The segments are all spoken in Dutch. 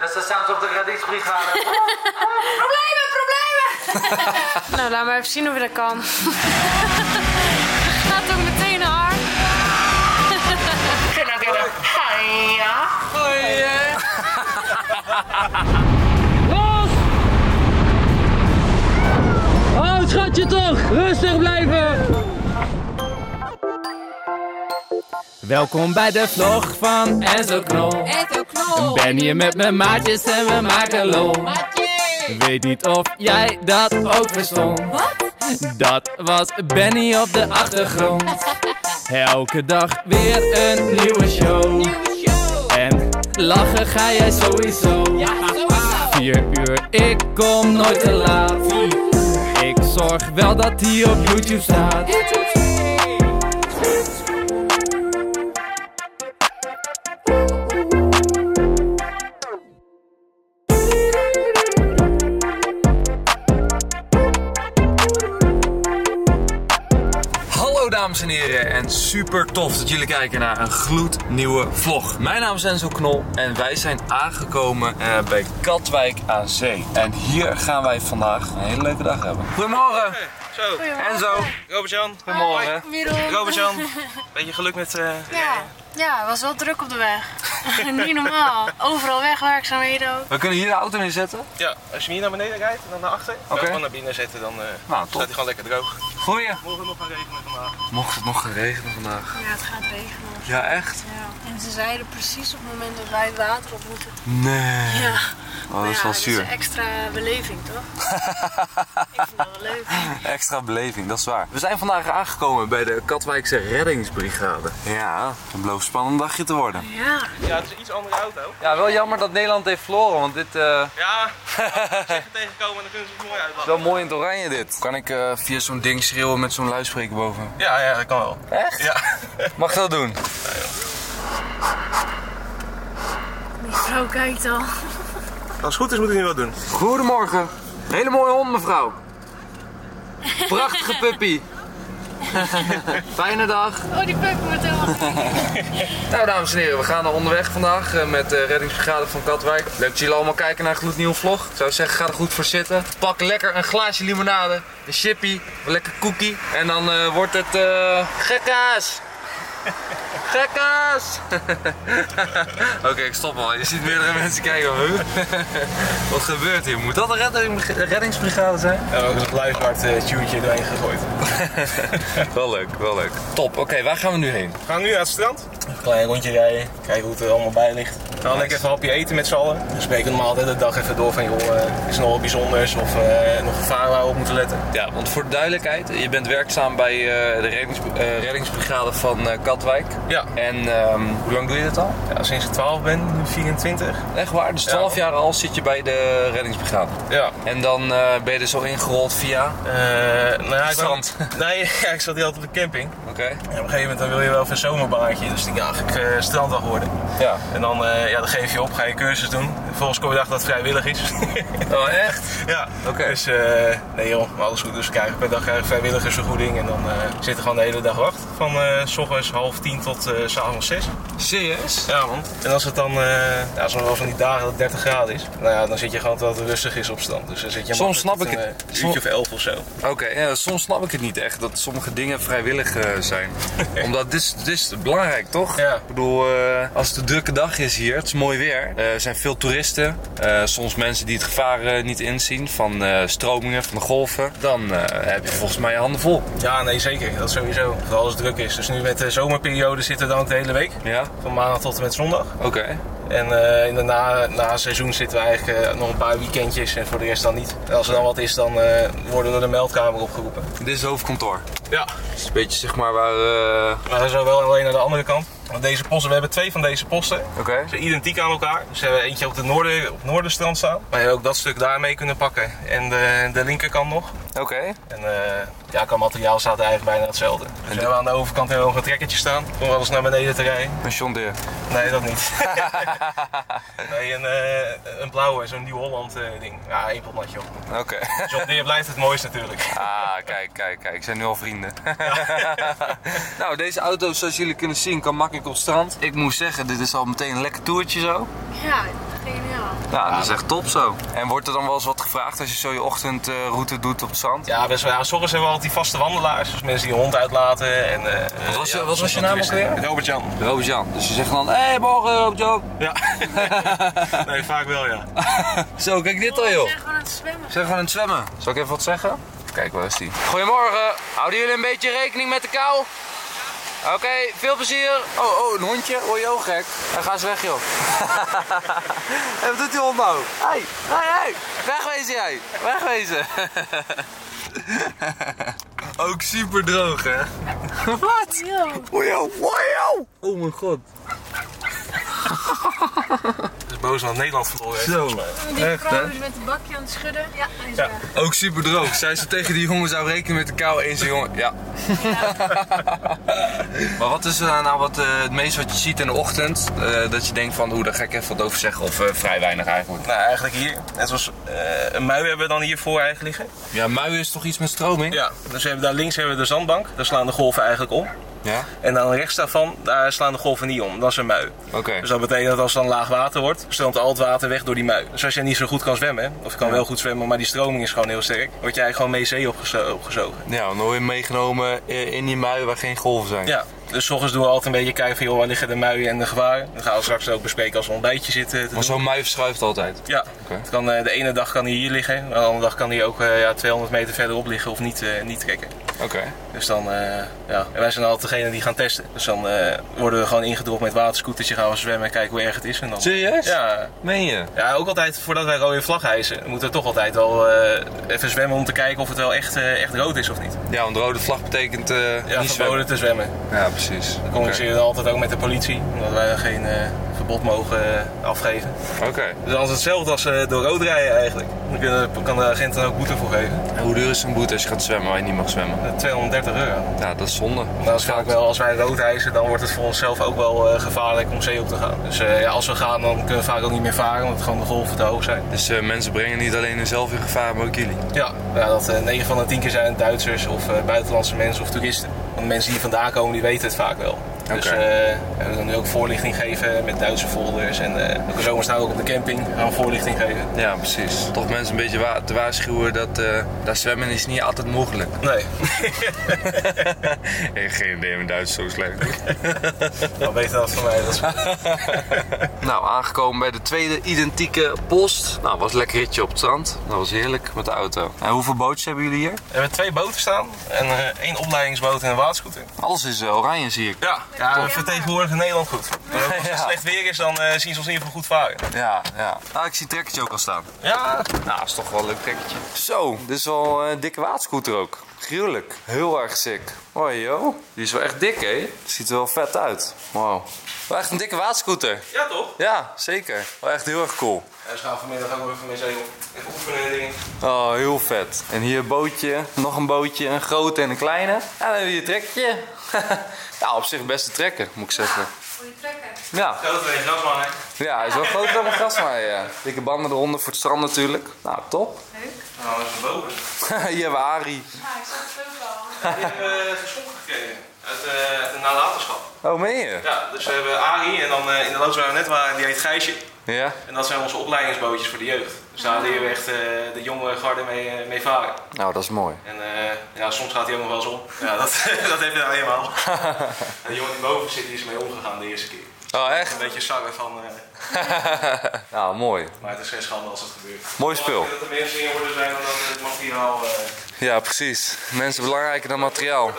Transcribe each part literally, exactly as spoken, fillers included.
Dat is de sound op de Reddingsbrigade. Problemen, problemen! Nou, laat maar even zien hoe we dat kan. Dat gaat ook meteen hard. Kunnen we kunnen. Hiya. Los! Oh, schatje toch! Rustig blijven! Welkom bij de vlog van Enzo Knol. Ik ben hier met mijn maatjes en we maken lol. Weet niet of jij dat ook verstond. Dat was Benny op de achtergrond. Elke dag weer een nieuwe show. En lachen ga jij sowieso. Vier uur, ik kom nooit te laat. Ik zorg wel dat die op YouTube staat. Dames en heren, en super tof dat jullie kijken naar een gloednieuwe vlog. Mijn naam is Enzo Knol en wij zijn aangekomen uh, bij Katwijk aan Zee. En hier gaan wij vandaag een hele leuke dag hebben. Goedemorgen! Hey, zo. Goedemorgen. Enzo. Robert-Jan. Goedemorgen. Goedemorgen. Robert-Jan, beetje geluk met... Uh, ja. ja, het was wel druk op de weg. Niet normaal. Overal wegwerkzaamheden ook. We kunnen hier de auto in zetten? Ja, als je hier naar beneden rijdt en dan naar achter. Okay. Gewoon naar binnen zetten, dan uh, nou, staat hij gewoon lekker droog. Goeie. Mocht het nog gaan regenen vandaag? Mocht het nog gaan regenen vandaag? Ja, het gaat regenen. Ja, echt? Ja. En ze zeiden precies op het moment dat wij het water op moeten. Nee. Ja. Oh, dat ja, is wel zuur. Dat is een extra beleving, toch? Ik vind dat wel leuk. Extra beleving, dat is waar. We zijn vandaag aangekomen bij de Katwijkse Reddingsbrigade. Ja, dat belooft een spannend dagje te worden. Ja. Ja, het is een iets andere auto. Ja, wel jammer dat Nederland heeft verloren, want dit... Uh... Ja, ja, als ze tegenkomen en dan kunnen ze het mooi uitlachen. Wel mooi in het oranje dit. Kan ik uh, via zo'n ding schreeuwen met zo'n luidspreker boven? Ja, ja, dat kan wel. Echt? Ja. Mag dat doen? Ja, joh. Die vrouw kijkt al. Als het goed is moet ik nu wat doen. Goedemorgen. Hele mooie hond, mevrouw. Prachtige puppy. Fijne dag. Oh, die puppy wordt helemaal Nou, dames en heren, we gaan onderweg vandaag met de Reddingsbrigade van Katwijk. Leuk dat jullie allemaal kijken naar een gloednieuwe vlog. Ik zou zeggen, ga er goed voor zitten. Pak lekker een glaasje limonade, een chippy, een lekker cookie. En dan uh, wordt het uh, gekkaas. Gekkaas! Oké, okay, ik stop al. Je ziet meerdere mensen kijken. Wat gebeurt hier? Moet dat een reddingsbrigade zijn? Ja, we hebben ook een luidsbart uh, tuintje doorheen gegooid. Wel leuk, wel leuk. Top, oké, okay, waar gaan we nu heen? We gaan nu naar het strand. Een klein rondje rijden, kijken hoe het er allemaal bij ligt. We gaan nice. Lekker even een hapje eten met z'n allen. We spreken normaal de hele dag even door van, joh, uh, is er nog wat bijzonders of uh, nog gevaren waar we op moeten letten. Ja, want voor de duidelijkheid, je bent werkzaam bij uh, de reddings, uh, reddingsbrigade van uh, Katwijk. Ja. En um, hoe lang doe je dit al? Ja, sinds ik twaalf ben, nu vierentwintig. Echt waar? Dus twaalf ja. jaar al zit je bij de reddingsbrigade? Ja. En dan uh, ben je dus al ingerold via? Uh, nou ja, ik strand? Ben... Nee, ja, ik zat hier altijd op de camping. Oké. Okay. En op een gegeven moment dan wil je wel even een zomerbaantje, dus ik dacht, ik uh, stranddag worden. Ja. En dan, uh, ja, dan geef je op, ga je cursus doen. Volgens kom je dacht dat het vrijwillig is. Oh, echt? Ja. Oké. Okay. Dus, uh, nee joh, maar alles goed. Dus ik krijg per dag krijg ik vrijwilligersvergoeding en dan uh, zit er gewoon de hele dag wacht. Van uh, 's ochtends half tien tot uh, 's avonds zes. Serieus? Ja, man. En als het dan, uh, ja, soms wel van die dagen dat het dertig graden is, nou ja, dan zit je gewoon tot het rustig is op strand. Dus dan zit je soms snap ik het. Een uh, uurtje of elf of zo. Oké, okay. Ja, soms snap ik het niet echt dat sommige dingen vrijwillig uh, zijn. Omdat dit, dit is belangrijk, toch? Ja. Ik bedoel, uh, als het een drukke dag is hier, het is mooi weer, uh, er zijn veel toeristen, uh, soms mensen die het gevaar uh, niet inzien van uh, stromingen, van de golven, dan uh, heb je volgens mij je handen vol. Ja, nee, zeker. Dat sowieso. Vooral als het druk is. Dus nu met de zomerperiode zitten we dan ook de hele week. Ja. Van maandag tot en met zondag. Oké. Okay. En uh, in de na, na seizoen zitten we eigenlijk uh, nog een paar weekendjes en voor de rest dan niet. En als er dan wat is, dan uh, worden we door de meldkamer opgeroepen. Dit is het hoofdkantoor? Ja. Het is een beetje zeg maar waar... Uh... Maar zo wel alleen naar de andere kant. Want deze posten, we hebben twee van deze posten. Okay. Ze zijn identiek aan elkaar. Dus we hebben eentje op, de noorden, op het noordenstrand staan. Maar we hebben ook dat stuk daar mee kunnen pakken. En de, de linkerkant nog. Oké. Okay. En uh, ja, qua materiaal staat er eigenlijk bijna hetzelfde. Dus en we de... hebben aan de overkant heel nog een trekkertje staan. Om wel eens naar beneden te rijden. Een John Deere? Nee, dat niet. Nee, een, uh, een blauwe, zo'n Nieuw-Holland uh, ding. Ja, één potnatje op. Oké. Okay. John Deere blijft het mooiste natuurlijk. Ah, kijk, kijk, kijk. Zijn nu al vrienden. Ja. Nou, deze auto, zoals jullie kunnen zien, kan makkelijk ik op strand. Ik moest zeggen, dit is al meteen een lekker toertje zo. Ja, geniaal. Ja, dat is echt top zo. En wordt er dan wel eens wat gevraagd als je zo je ochtendroute uh, doet op het strand? Ja, best wel. Ja, soms hebben we altijd die vaste wandelaars, dus mensen die hun hond uitlaten. En, uh, wat was, ja, wat was je naam ook weer? Robert-Jan. Robert-Jan. Dus je zegt dan, hé, hey, morgen Robert-Jan. Ja. Nee, vaak wel, ja. Zo, kijk dit al joh. We zijn gewoon aan het zwemmen. We zijn gewoon aan het zwemmen. Zal ik even wat zeggen? Kijk, waar is die? Goedemorgen. Houden jullie een beetje rekening met de kou? Oké, okay, veel plezier. Oh, oh, een hondje. Hoor je ook gek? Hij gaat eens weg, joh. En wat doet die hond nou? Hé, hé, hé. Wegwezen jij. Wegwezen. Ook super droog, hè? Wat? Wojo, wojo. Oh mijn god. Het is boos aan Nederland verloren. Zo, die vrouw is met een bakje aan het schudden. Ja, hij is ja, weg. Ook super droog. Zij ze tegen die jongen zou rekenen met de kou eens, jongen. Ja. Ja. Maar wat is er nou wat, uh, het meest wat je ziet in de ochtend? Uh, dat je denkt van, oeh, daar ga ik even wat over zeggen. Of uh, vrij weinig eigenlijk. Nou, eigenlijk hier. Het was uh, een mui hebben we dan hiervoor eigenlijk liggen. Ja, mui is toch iets met stroming? Ja, dus we hebben, daar links hebben we de zandbank. Daar slaan de golven eigenlijk om. Ja? En dan rechts daarvan, daar slaan de golven niet om. Dat is een mui. Okay. Dus dat betekent dat als het dan laag water wordt, stroomt al het water weg door die mui. Dus als jij niet zo goed kan zwemmen, of je kan ja, wel goed zwemmen, maar die stroming is gewoon heel sterk, word jij eigenlijk gewoon mee zee opgezo- opgezogen. Ja, dan word je meegenomen in die mui waar geen golven zijn. Ja. Dus 's ochtends doen we altijd een beetje kijken van joh, waar liggen de muien en de gevaren. Dat gaan we straks ook bespreken als we ontbijtje zitten. Maar zo'n mui verschuift altijd? Ja. Okay. Het kan, de ene dag kan hij hier liggen, de andere dag kan hij ook ja, tweehonderd meter verderop liggen of niet, uh, niet trekken. Oké. Okay. Dus dan, uh, ja. En wij zijn altijd degene die gaan testen. Dus dan uh, worden we gewoon ingedroogd met waterscootertje, gaan we zwemmen en kijken hoe erg het is. En dan... Serieus? Ja. Meen je? Ja, ook altijd voordat wij rode vlag hijsen, moeten we toch altijd wel uh, even zwemmen om te kijken of het wel echt, uh, echt rood is of niet. Ja, want rode vlag betekent uh, ja, niet zwemmen. te zwemmen. Ja, precies. Dan communiceren we altijd ook met de politie, omdat wij geen uh, verbod mogen uh, afgeven. Oké. Okay. Dus dat is hetzelfde als uh, door rood rijden eigenlijk. Dan kan de agent er ook boete voor geven. En hoe duur is een boete als je gaat zwemmen waar je niet mag zwemmen? Uh, tweehonderddertig euro. Ja, dat is zonde. Dat is vaak wel, als wij rood hijsen, dan wordt het voor onszelf ook wel uh, gevaarlijk om zee op te gaan. Dus uh, ja, als we gaan, dan kunnen we vaak ook niet meer varen, omdat gewoon de golven te hoog zijn. Dus uh, mensen brengen niet alleen hunzelf in gevaar, maar ook jullie? Ja, ja dat uh, negen van de tien keer zijn het Duitsers of uh, buitenlandse mensen of toeristen. Want mensen die vandaan komen, die weten het vaak wel. Okay. Dus uh, we gaan nu ook voorlichting geven met Duitse folders. En uh, elke zomer staan we ook op de camping, gaan we voorlichting geven. Ja, precies. Toch mensen een beetje wa- te waarschuwen dat uh, daar zwemmen is niet altijd mogelijk. Nee. Ik heb geen idee, mijn Duits zo slecht. Nou, beter dan voor mij. Dat is... Nou, aangekomen bij de tweede identieke post. Nou, was een lekker ritje op het strand. Dat was heerlijk met de auto. En hoeveel bootjes hebben jullie hier? We hebben twee boten staan. En uh, één opleidingsboot en een waterscooter. Alles is uh, oranje, zie ik. Ja. Ja, we vertegenwoordigen Nederland goed. Dus als het ja, slecht weer is, dan uh, zien ze ons in ieder geval goed varen. Ja, ja. Ah, ik zie het trekkertje ook al staan. Ja, nou, is toch wel een leuk trekkertje. Zo, dit is wel een dikke waterscooter ook. Gruwelijk. Heel erg sick. Hoi joh. Die is wel echt dik, hè? Ziet er wel vet uit. Wow. Wel echt een dikke waterscooter. Ja, toch? Ja, zeker. Wel echt heel erg cool. En we gaan vanmiddag ook nog even mee zee op. Even oefenen en dingen. Oh, heel vet. En hier een bootje, nog een bootje, een grote en een kleine. En dan hebben we hier een trekkertje. Ja, op zich best een trekker, moet ik zeggen. Goeie trekker. Ja. Groter dan een grasmaaier. Ja, hij is wel groter dan een grasmaaier, ja. Dikke banden eronder voor het strand natuurlijk. Nou, top. Leuk. Nou, dat is een boven. Hier hebben we Arie. Ja, ik zag het ook al. Die hebben uh, geschonken gekregen. Uit uh, de nalatenschap. Oh, meen je? Ja, dus we hebben Arie en dan uh, in de loods waar we net waren, die heet Gijsje. Ja. En dat zijn onze opleidingsbootjes voor de jeugd. Dus daar leren we echt uh, de jonge garde mee, uh, mee varen. Nou, dat is mooi. En uh, ja, soms gaat hij ook nog wel eens om. Ja, dat, dat heb je nou eenmaal. En de jongen die boven zit, die is mee omgegaan de eerste keer. Oh, echt? Een beetje zakken van... Uh... Nou, mooi. Maar het is geen schande als het gebeurt. Mooi spul. Ik denk dat er mensen in worden zijn dan dat het materiaal... Uh... Ja, precies. Mensen belangrijker dan materiaal.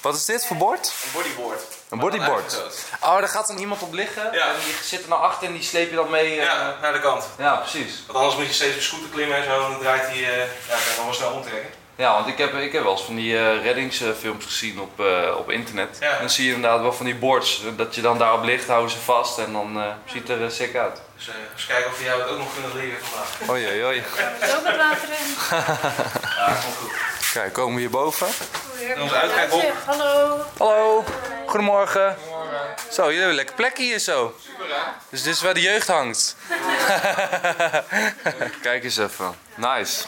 Wat is dit voor bord? Een bodyboard. Een bodyboard? Oh, daar gaat dan iemand op liggen. Ja. En die zit er nou achter en die sleep je dan mee... Uh... Ja, naar de kant. Ja, precies. Want anders moet je steeds op scooter klimmen en zo. En dan draait die... Uh... Ja, dan kan je wel snel omtrekken. Ja, want ik heb, ik heb wel eens van die uh, reddingsfilms gezien op, uh, op internet. Ja. En dan zie je inderdaad wel van die boards. Dat je dan daarop ligt, houden ze vast en dan uh, ziet er uh, sick uit. Dus uh, eens kijken of we jou het ook nog kunnen leren vandaag. Oei, oei, oei. Ja, we hebben het water in. Ja, dat komt goed. Kijk, komen we hierboven. Ons uitkijk op. Hallo. Hallo. Goedemorgen. Goedemorgen. Zo, jullie hebben een lekker plekje hier zo. Super hè? Dus dit is waar de jeugd hangt. Kijk eens even. Nice. Nice.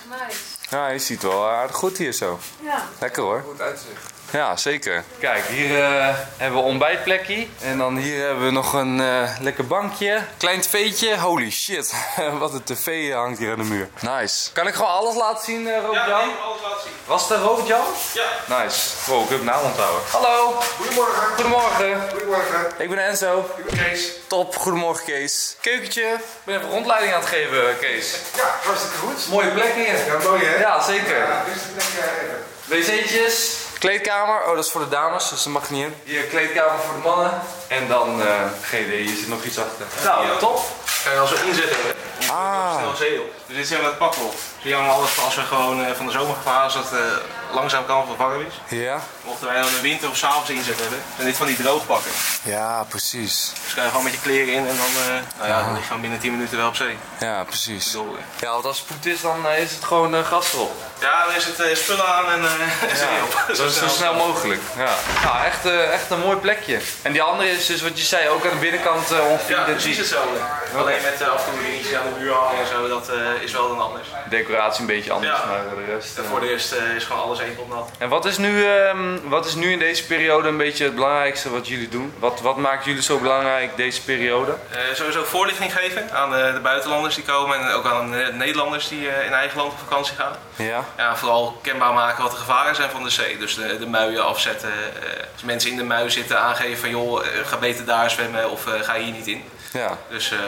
Ja, je ziet wel aardig goed hier zo. Ja. Lekker hoor. Goed uitzicht. Ja, zeker. Kijk, hier uh, hebben we ontbijtplekje. En dan hier hebben we nog een uh, lekker bankje. Klein tveetje. Holy shit. Wat een tv hangt hier aan de muur. Nice. Kan ik gewoon alles laten zien, uh, Robert-Jan? Ja, nee, alles laten zien. Was het Robert-Jan? Ja. Nice. Wow, ik heb naam onthouden. Hallo. Goedemorgen. Goedemorgen. Goedemorgen. Ik ben Enzo. Ik ben Kees. Top. Goedemorgen, Kees. Keukentje. Ik ben even rondleiding aan het geven, Kees. Ja, hartstikke goed. Mooie plek hier. Ja, mooi hè? Ja, zeker. Ja, dus de plek even. Wc'tjes. Kleedkamer, oh dat is voor de dames, dus dat mag niet in. Hier kleedkamer voor de mannen. En dan, uh, geen idee, hier zit nog iets achter. Nou, ja, top. Kan je al zo inzetten. Hè? Ah. Snel zee. Dus dit zijn we het pakken op. Dus jammer altijd als we gewoon uh, van de zomer gevaren, dat uh, langzaam kan vervangen is. Ja. Mochten wij dan de winter of s'avonds inzetten hebben, dan dit van die droog pakken. Ja, precies. Dus kan je gewoon met je kleren in en dan, uh, nou ja, dan lig je gewoon binnen tien minuten wel op zee. Ja, precies. Doorgaan. Ja, want als het goed is, dan uh, is het gewoon uh, gas erop. Ja, dan is het uh, spullen aan en uh, ja. Zee op. Zo, zo snel mogelijk. Ja, ja echt, uh, echt een mooi plekje. En die andere is dus wat je zei, ook aan de binnenkant uh, ongeveer. Ja, precies hetzelfde. Ja. Alleen met uh, af en toe dingetjes aan de muur hangen en zo, dat uh, is wel dan anders. Decoratie een beetje anders, ja. Maar de rest... Uh, voor de eerst uh, is gewoon alles één pot nat. En wat is, nu, uh, wat is nu in deze periode een beetje het belangrijkste wat jullie doen? Wat, wat maakt jullie zo belangrijk deze periode? Uh, sowieso voorlichting geven aan de, de buitenlanders die komen en ook aan de Nederlanders die uh, in eigen land op vakantie gaan. Ja. Ja, vooral kenbaar maken wat de gevaren zijn van de zee. Dus de, de muien afzetten. Uh, als mensen in de mui zitten aangeven van joh, uh, ga beter daar zwemmen of uh, ga hier niet in. Ja. Dus uh,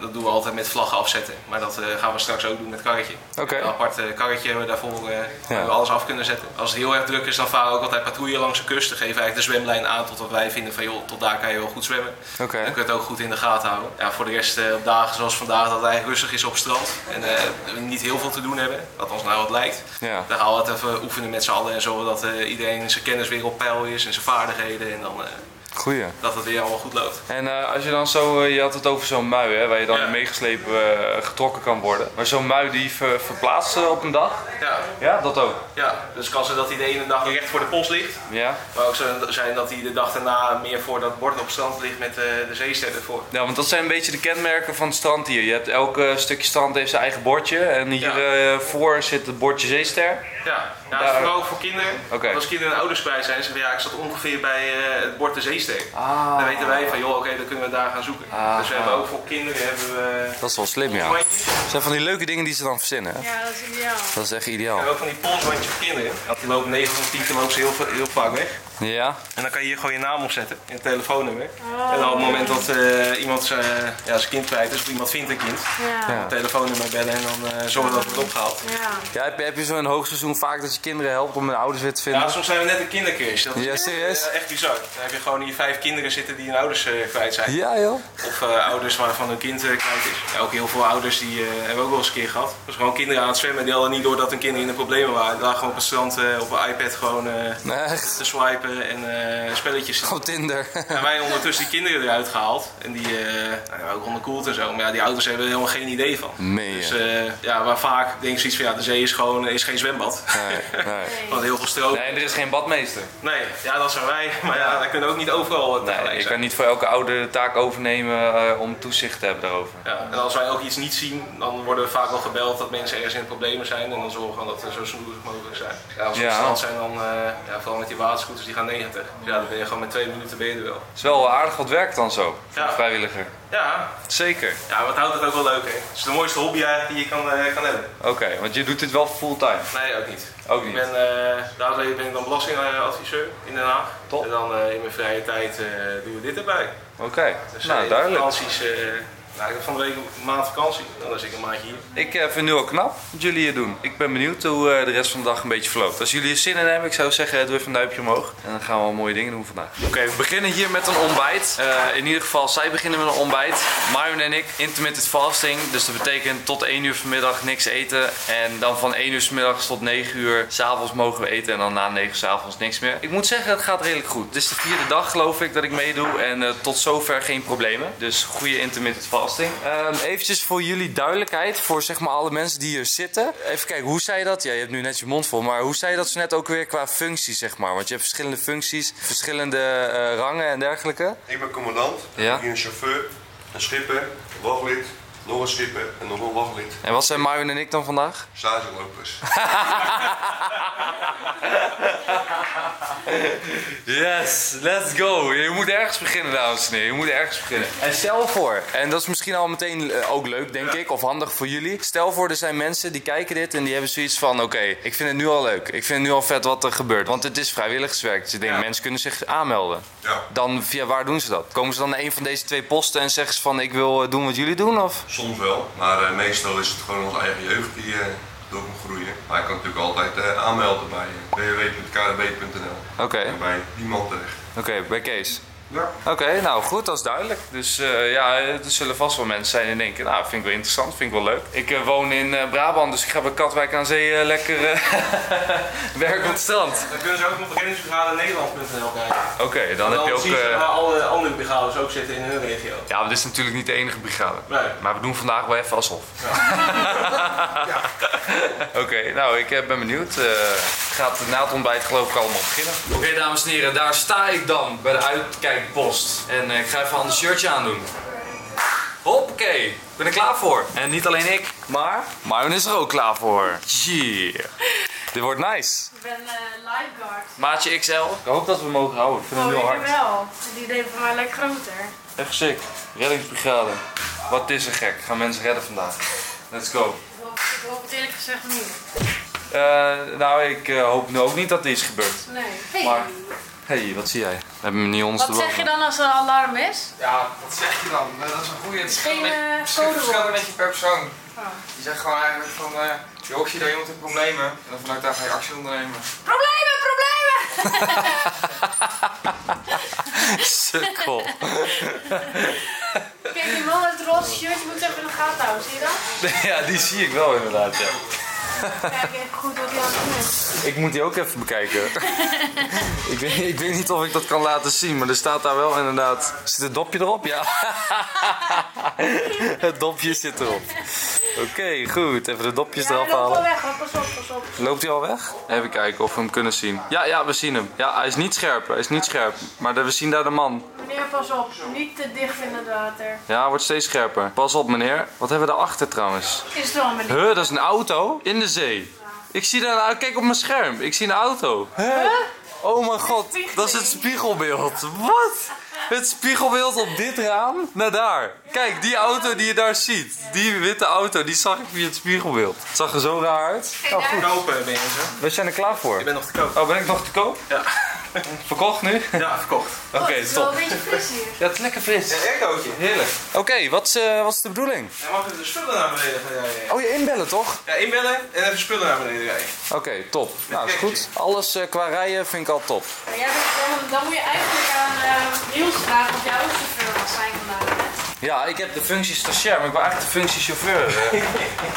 dat doen we altijd met vlaggen afzetten. Maar dat uh, gaan we straks ook doen met karretje. Okay. Een apart uh, karretje hebben we daarvoor uh, ja. We alles af kunnen zetten. Als het heel erg druk is, dan varen we ook altijd patrouille langs de kust. Dan geven we eigenlijk de zwemlijn aan tot wat wij vinden van joh, tot daar kan je wel goed zwemmen. Okay. Dan kun je het ook goed in de gaten houden. Ja, voor de rest uh, op dagen zoals vandaag dat het eigenlijk rustig is op het strand. En uh, we niet heel veel te doen hebben, wat ons nou wat lijkt. Ja. Dan gaan we altijd even oefenen met z'n allen en zorgen dat uh, iedereen zijn kennis weer op peil is en zijn vaardigheden. En dan, uh, Goeie. Dat het weer allemaal goed loopt. En uh, als je dan zo, uh, je had het over zo'n mui hè, waar je dan ja. meegeslepen uh, getrokken kan worden. Maar zo'n mui die ver, verplaatst uh, op een dag? Ja. Ja, dat ook? Ja, dus kan zijn dat hij de ene dag recht voor de post ligt. Ja. Maar ook zijn dat hij de dag daarna meer voor dat bord op het strand ligt met uh, de zeesterren voor. Ja, want dat zijn een beetje de kenmerken van het strand hier. Je hebt elk uh, stukje strand heeft zijn eigen bordje en hier ja. uh, voor zit het bordje zeester. Ja, ja dat is vooral ook voor kinderen. Okay. Want als kinderen en ouders kwijt zijn, ze zeggen ja, ik zat ongeveer bij uh, het bord de zeester. Ah. Dan weten wij van joh, oké, okay, dan kunnen we daar gaan zoeken. Ah. Dus we hebben ook voor kinderen hebben we... Dat is wel slim, ja. Dat zijn van die leuke dingen die ze dan verzinnen. Hè? Ja, dat is ideaal. Dat is echt ideaal. We hebben ook van die polsbandjes voor kinderen. Want die lopen negen van tien keer lopen ze heel, heel vaak weg. Ja. En dan kan je hier gewoon je naam opzetten en het telefoonnummer. Oh. En dan op het moment dat uh, iemand uh, ja, zijn kind kwijt is of iemand vindt een kind, ja. Het telefoonnummer bellen en dan uh, zorgen dat het wordt opgehaald. Ja. Ja, heb je, heb je zo in hoogseizoen vaak dat je kinderen helpt om hun ouders weer te vinden? Ja, soms zijn we net een kindercursus. Dat is ja, serieus? Uh, echt bizar. Dan heb je gewoon hier vijf kinderen zitten die hun ouders uh, kwijt zijn. Ja joh. Of uh, ouders waarvan hun kind uh, kwijt is. Ja, ook heel veel ouders die uh, hebben we ook wel eens een keer gehad. Dus gewoon kinderen aan het zwemmen die hadden niet door dat hun kinderen in de problemen waren. Die lagen gewoon op het strand uh, op een iPad gewoon uh, te swipen. En uh, spelletjes. Gewoon Tinder. En wij ondertussen die kinderen eruit gehaald. En die uh, nou, ook onderkoeld en zo. Maar ja, die ouders hebben er helemaal geen idee van. Meen. Dus uh, ja, waar vaak denk ik zoiets van ja, de zee is gewoon is geen zwembad. Nee, nee. Want heel veel stroom. Nee, er is geen badmeester. Nee, ja, dat zijn wij. Maar ja, wij kunnen ook niet overal tegelijk zijn. Nee, je kan niet voor elke ouder de taak overnemen uh, om toezicht te hebben daarover. Ja, en als wij ook iets niet zien, dan worden we vaak wel gebeld dat mensen ergens in problemen zijn. En dan zorgen we dat we zo snoerig mogelijk zijn. Ja, als we ja. op strand zijn, dan uh, ja, vooral met die waterscooters. Die gaan negentig. Ja, dan ben je gewoon met twee minuten ben je er wel. Het is wel aardig wat werk dan zo, voor ja. een vrijwilliger. Ja. Zeker. Ja, wat houdt het ook wel leuk, hè. Het is de mooiste hobby eigenlijk die je kan, uh, kan hebben. Oké, okay, want je doet dit wel fulltime? Nee, ook niet. Ook niet? Ik ben, uh, daarom ben ik dan belastingadviseur in Den Haag. Top. En dan uh, in mijn vrije tijd uh, doen we dit erbij. Oké, okay. Dus, nou uh, duidelijk. Vakanties, uh, nou, ik heb van de week een maand vakantie, dan zit ik een maandje hier. Ik uh, vind het nu al knap wat jullie hier doen. Ik ben benieuwd hoe uh, de rest van de dag een beetje verloopt. Als jullie er zin in hebben, ik zou zeggen doe even een duimpje omhoog. En dan gaan we wel mooie dingen doen vandaag. Oké, okay, we beginnen hier met een ontbijt. Uh, in ieder geval, zij beginnen met een ontbijt. Marion en ik, intermittent fasting. Dus dat betekent tot één uur vanmiddag niks eten. En dan van één uur vanmiddags tot negen uur s'avonds mogen we eten. En dan na negen uur s'avonds niks meer. Ik moet zeggen, het gaat redelijk goed. Dit is de vierde dag geloof ik dat ik meedoe. En uh, tot zover geen problemen. Dus goede intermittent fasting. Um, eventjes voor jullie duidelijkheid, voor zeg maar alle mensen die hier zitten. Even kijken, hoe zei je dat? Ja, je hebt nu net je mond vol, maar hoe zei je dat zo net ook weer qua functie, zeg maar? Want je hebt verschillende functies, verschillende uh, rangen en dergelijke. Ik ben commandant, ja. Ik ben een chauffeur, een schipper, een wachtlied, nog een schipper en nog een wachtlid. En wat zijn Marion en ik dan vandaag? Stagelopers. Yes, let's go. Je moet ergens beginnen, dames en heren. Je moet ergens beginnen. En stel voor, en dat is misschien al meteen ook leuk, denk ja. ik, of handig voor jullie. Stel voor, er zijn mensen die kijken dit en die hebben zoiets van, oké, okay, ik vind het nu al leuk. Ik vind het nu al vet wat er gebeurt. Want het is vrijwilligerswerk. Dus ik denk, ja. mensen kunnen zich aanmelden. Ja. Dan via waar doen ze dat? Komen ze dan naar een van deze twee posten en zeggen ze van, ik wil doen wat jullie doen? Of? Soms wel, maar uh, meestal is het gewoon onze eigen jeugd die... Uh... groeien. Maar je kan natuurlijk altijd uh, aanmelden bij w w w punt k n r m punt n l. Oké. En bij iemand terecht. Oké, okay, bij Kees. Ja. Oké, okay, nou goed, dat is duidelijk. Dus uh, ja, er zullen vast wel mensen zijn die denken, nou vind ik wel interessant, vind ik wel leuk. Ik uh, woon in uh, Brabant, dus ik ga bij Katwijk aan Zee uh, lekker uh, werken op het strand. Dan kunnen ze ook op Reddingsbrigade Nederland punt n l kijken. Oké, okay, dan, dan heb je ook... Dan zien uh, waar alle andere brigades ook zitten in hun regio. Ja, maar dit is natuurlijk niet de enige brigade. Nee. Maar we doen vandaag wel even alsof. Ja. Ja. Oké, okay, nou ik ben benieuwd. Uh, gaat na het ontbijt geloof ik allemaal beginnen. Oké, okay, dames en heren, daar sta ik dan bij de uitkijk. Post. En ik ga even een ander shirtje aandoen. Hoppakee, ik ben er klaar voor. En niet alleen ik, maar Myron is er ook klaar voor. Yeah. Dit wordt nice. Ik ben uh, lifeguard. Maatje X L. Ik hoop dat we mogen houden. Ik vind oh, hem heel hard. Wel. Het idee van mij lijkt groter. Echt sick. Reddingsbrigade. Wat is er gek. Gaan mensen redden vandaag. Let's go. Ik hoop, ik hoop het eerlijk gezegd niet. Uh, nou, ik uh, hoop nu ook niet dat er iets gebeurt. Nee. Hey. Maar, Hé, hey, wat zie jij? We hebben hem niet ons. Wat zeg je dan als er een alarm is? Ja, wat zeg je dan? Dat is een goede. Het is geen verschil met je per persoon. Oh. Je zegt gewoon eigenlijk van, uh, je hoort je dat iemand heeft problemen en dan vanuit daar ga je actie ondernemen. Problemen, problemen! Sukkel. Kijk, die man met het roze shirt, je moet even in de gaten houden, zie je dat? Ja, die zie ik wel inderdaad, ja. Kijk even goed wat hij aan het doen is. Ik moet die ook even bekijken. ik, weet, ik weet niet of ik dat kan laten zien, maar er staat daar wel inderdaad... Zit het dopje erop? Ja. Het dopje zit erop. Oké, okay, goed. Even de dopjes ja, eraf halen. Loopt al weg, pas op, pas op. Loopt hij al weg? Even kijken of we hem kunnen zien. Ja, ja, we zien hem. Ja, hij is niet scherp, hij is niet scherp. Maar we zien daar de man. Meneer, pas op. Niet te dicht in het water. Ja, hij wordt steeds scherper. Pas op, meneer. Wat hebben we daarachter trouwens? Is het wel, meneer? Huh, dat is een auto? In de zee. Ik zie daar een, kijk op mijn scherm, ik zie een auto. Huh? Oh mijn god, dat is het spiegelbeeld. Wat? Het spiegelbeeld op dit raam naar daar. Kijk, die auto die je daar ziet, die witte auto, die zag ik via het spiegelbeeld. Het zag er zo raar uit. Nou goed. Kopen ben je zo. We zijn er klaar voor. Ik ben nog te koop. Oh, ben ik nog te koop? Ja. Verkocht nu? Ja, verkocht. Oké, okay, top. Het is wel een beetje fris hier. Ja, het is lekker fris. Ja, aircootje. Heerlijk. Oké, okay, wat, uh, wat is de bedoeling? Ja, mag je de spullen naar beneden gaan rijden? Oh, je ja, inbellen toch? Ja, inbellen en even spullen naar beneden rijden. Oké, okay, top. Met nou, is goed. Alles uh, qua rijden vind ik al top. Ja, jij bent, dan moet je eigenlijk aan uh, Niels vragen of jouw chauffeur mag zijn vandaag. Ja, ik heb de functie stagiair, maar ik wil eigenlijk de functie chauffeur.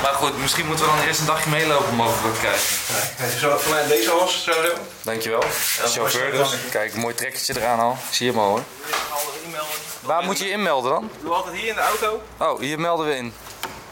Maar goed, misschien moeten we dan eerst een dagje meelopen mogelijk kijken. Zo, vanuit deze os, zo doen. Dankjewel. Chauffeur dus. Kijk, mooi trekketje eraan al. Ik zie hem al hoor. Waar moet je inmelden dan? Doe altijd hier in de auto. Oh, hier melden we in.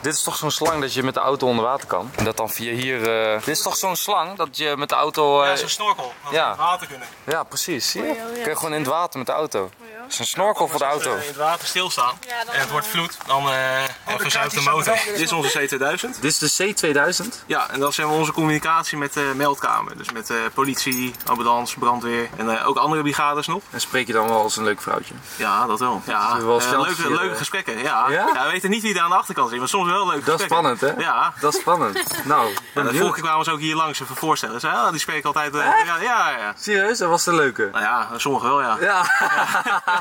Dit is toch zo'n slang dat je met de auto onder water kan? En dat dan via hier... Uh... Dit is toch zo'n slang dat je met de auto... Uh... Ja, zo'n snorkel. Dat we ja. in het water kunnen. Ja, precies. Zie je? Oh, ja, ja. Kun je gewoon in het water met de auto. Het is een snorkel ja, voor de auto. Als we in het water stilstaan ja, en het wordt vloed, dan uh, verzuipt de motor. Dit is onze C tweeduizend. Dit is de C tweeduizend? Ja, en dat is onze communicatie met de meldkamer. Dus met uh, politie, ambulance, brandweer en uh, ook andere brigades nog. En spreek je dan wel als een leuk vrouwtje? Ja, dat wel. Ja, wel uh, leuke, leuke gesprekken. Ja. Ja? Ja, we weten niet wie daar aan de achterkant zit, maar soms wel leuke dat gesprekken. Dat is spannend, hè? Ja. Dat is spannend. Nou, ja, de vorige keer kwamen ze ook hier langs even voorstellen. Ze, ah, die spreken altijd... Uh, ja, ja, ja. Serieus? Dat was de leuke? Nou ja, sommigen wel, ja. Ja. Ja.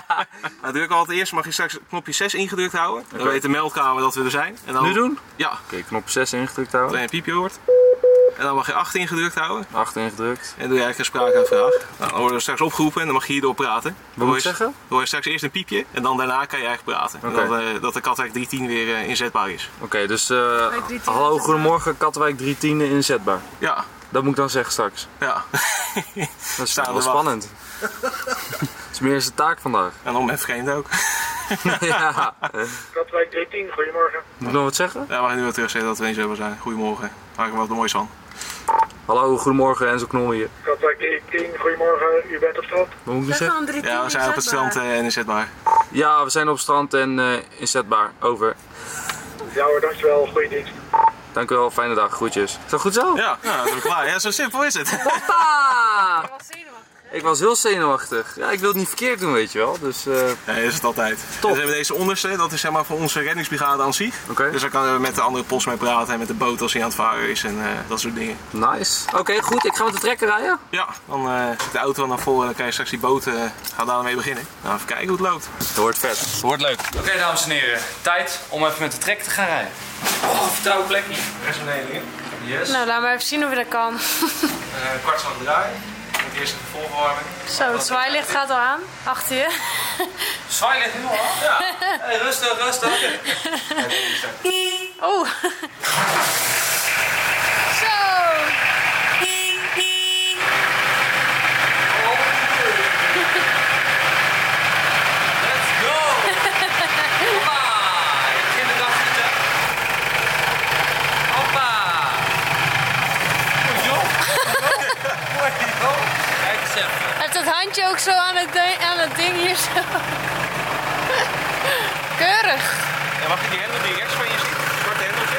Nou, druk altijd eerst, mag je straks knopje zes ingedrukt houden. Dan okay. weet de meldkamer dat we er zijn. En dan... Nu doen? Ja. Oké, okay, knop zes ingedrukt houden. Dat je een piepje hoort. En dan mag je acht ingedrukt houden. acht ingedrukt. En doe jij een spraakaanvraag. Nou, dan worden we straks opgeroepen en dan mag je hierdoor praten. Wat moet je zeggen? Dan hoor je straks eerst een piepje en dan daarna kan je eigenlijk praten. Okay. Dat, uh, dat de Katwijk driehonderdtien weer uh, inzetbaar is. Oké, okay, dus uh, hallo, goedemorgen, Katwijk driehonderdtien inzetbaar. Ja. Dat moet ik dan zeggen straks. Ja. Dat is wel spannend. Het is meer zijn taak vandaag. En om met vreemden ook. Ja. Katwijk driehonderdtien, goedemorgen. Moet ik nog wat zeggen? Ja, we gaan nu wel terug zeggen dat we eens hebben zijn. Goedemorgen. Maak er wat moois van. Hallo, goedemorgen. Enzo Knol hier. Katwijk driehonderdtien, goedemorgen. U bent op strand? Wat moet ik zeggen? dertien, ja, we zijn op het strand en inzetbaar. Ja, we zijn op het strand en uh, inzetbaar. Over. Ja hoor, dankjewel. Goeie dienst. Dank u wel, fijne dag, groetjes. Is dat goed zo? Ja, ja, dat ben ik klaar. Ja, zo simpel is het. Hoppa! Ik was zenuwachtig. Hè? Ik was heel zenuwachtig. Ja, ik wil het niet verkeerd doen, weet je wel. Dus, uh... ja, is het altijd. Top. Dus we hebben deze onderste, dat is zeg maar voor onze reddingsbrigade aan zich. Okay. Dus daar kunnen we met de andere post mee praten en met de boot als hij aan het varen is en uh, dat soort dingen. Nice. Oké, okay, goed. Ik ga met de trekker rijden. Ja, dan uh, de auto naar voren en dan kan je straks die boot uh, gaan daarmee beginnen. Nou, even kijken hoe het loopt. Het wordt vet. Het wordt leuk. Oké, okay, dames en heren. Tijd om even met de trekker te gaan rijden. Oh, vertrouwde plekje. Rechts beneden. Yes. Nou, laten we even zien hoe we dat kan. Een kwart van het draaien. Met eerst een volverwarming. Zo, het zwaailicht gaat al aan. Achter je. Zwaailicht nu al aan? Ja. Hey, rustig, rustig. Oh. Zo. Heeft dat handje ook zo aan het, aan het ding hier zo? Keurig. Ja, mag je die hendel die rechts van je ziet? Het zwarte hendeltje?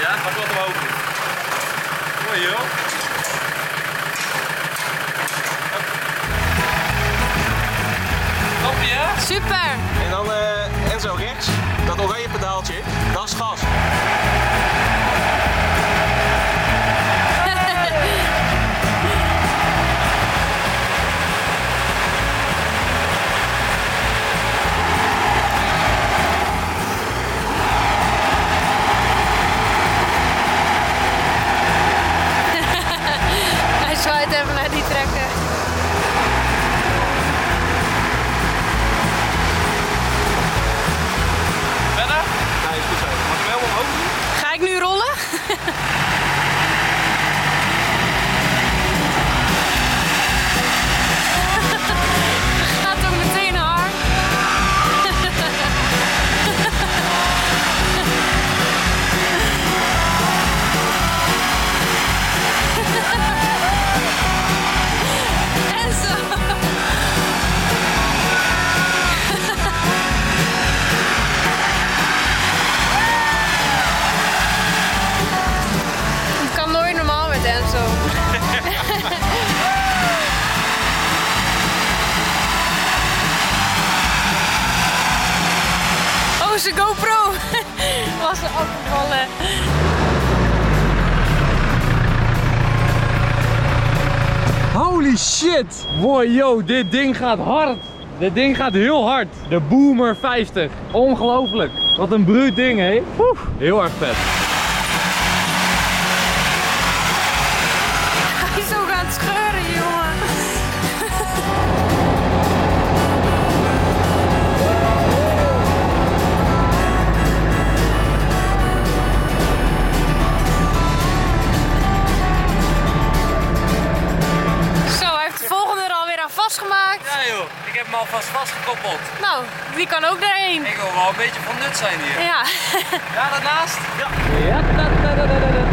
Ja, mag wel omhoog. Mooi joh. Toppie hè? Super. En dan uh, en zo rechts, dat oranje pedaaltje, dat is gas. Even naar die trekken. Verder? Nee, is goed zo. Mag je wel omhoog doen? Ga ik nu rollen? De GoPro was er afgevallen. Holy shit! Boy, yo, dit ding gaat hard. Dit ding gaat heel hard. De Boomer vijftig. Ongelooflijk. Wat een bruut ding, hè? Oef, heel erg vet. Hij is ook aan het scheuren, jongen. Ik heb hem alvast vastgekoppeld. Nou, die kan ook daarheen. Ik wil wel een beetje van nut zijn hier. Ja. Ja, daarnaast. Ja. Ja, da, da, da, da, da, da.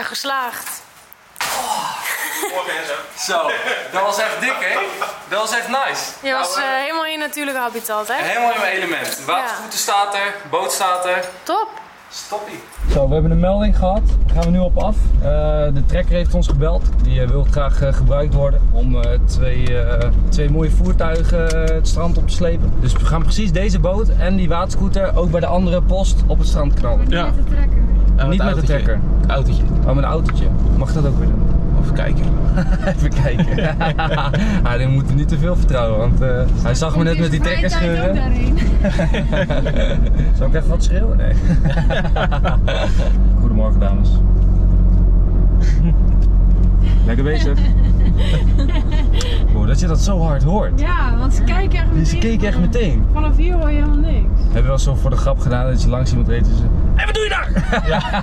Geslaagd. Oh. Zo, dat was echt dik, hè? Dat was echt nice. Je was uh, helemaal in je natuurlijke habitat, hè? Helemaal in mijn element. Watervoeten staat er, boot staat er. Top. Stoppie. Zo, we hebben een melding gehad. Daar gaan we nu op af. Uh, de trekker heeft ons gebeld. Die uh, wil graag uh, gebruikt worden om uh, twee, uh, twee mooie voertuigen uh, het strand op te slepen. Dus we gaan precies deze boot en die waterscooter ook bij de andere post op het strand knallen. Ja. Met de trekker. Uh, Niet met de trekker. Autootje. Oh, met een autootje. Mag dat ook weer doen? Even kijken. Even kijken. Ah, die moet er niet te veel vertrouwen, want uh, hij zag me net met die trekker scheuren. Zal ik even wat schreeuwen? Nee. Goedemorgen, dames. Lekker bezig. Oh, dat je dat zo hard hoort. Ja, want ze kijken echt meteen. Ze keken echt meteen. Vanaf hier hoor je helemaal niks. Hebben we wel zo voor de grap gedaan dat je langs iemand reed en ze... Hé, wat doe je daar? Ja.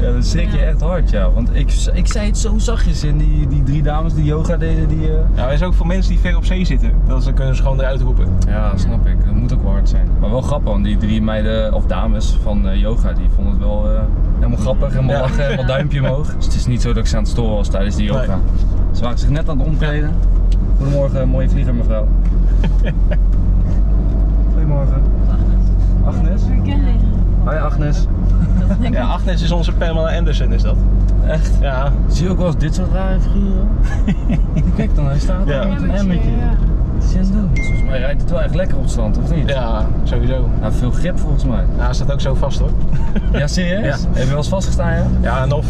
Ja, dan schrik je ja. echt hard, ja. Want ik, ik zei het zo zachtjes in die, die drie dames die yoga deden. Die, uh... Ja, er is ook voor mensen die ver op zee zitten. Dat ze kunnen ze gewoon eruit roepen. Ja, snap ik. Dat moet ook wel hard zijn. Maar wel grappig, want die drie meiden of dames van uh, yoga, die vonden het wel uh, helemaal grappig. Helemaal ja. lachen, helemaal duimpje omhoog. Dus het is niet zo dat ik ze aan het storen was tijdens die yoga. Nee. Ze waren zich net aan het omkleden. Ja. Goedemorgen, mooie vlieger mevrouw. Goedemorgen. Agnes. Agnes? Hoi Agnes. Ja, Agnes is onze Pamela Anderson, is dat. Echt? Ja. Zie je ook wel eens dit soort rare figuren? Kijk dan, hij staat daar met een hemmetje. Volgens mij rijdt het wel echt lekker op het strand, of niet? Ja, sowieso. Ja, veel grip volgens mij. Ja, hij staat ook zo vast hoor. Ja, serieus? Ja. Heb je wel eens vastgestaan, ja? Ja, en of.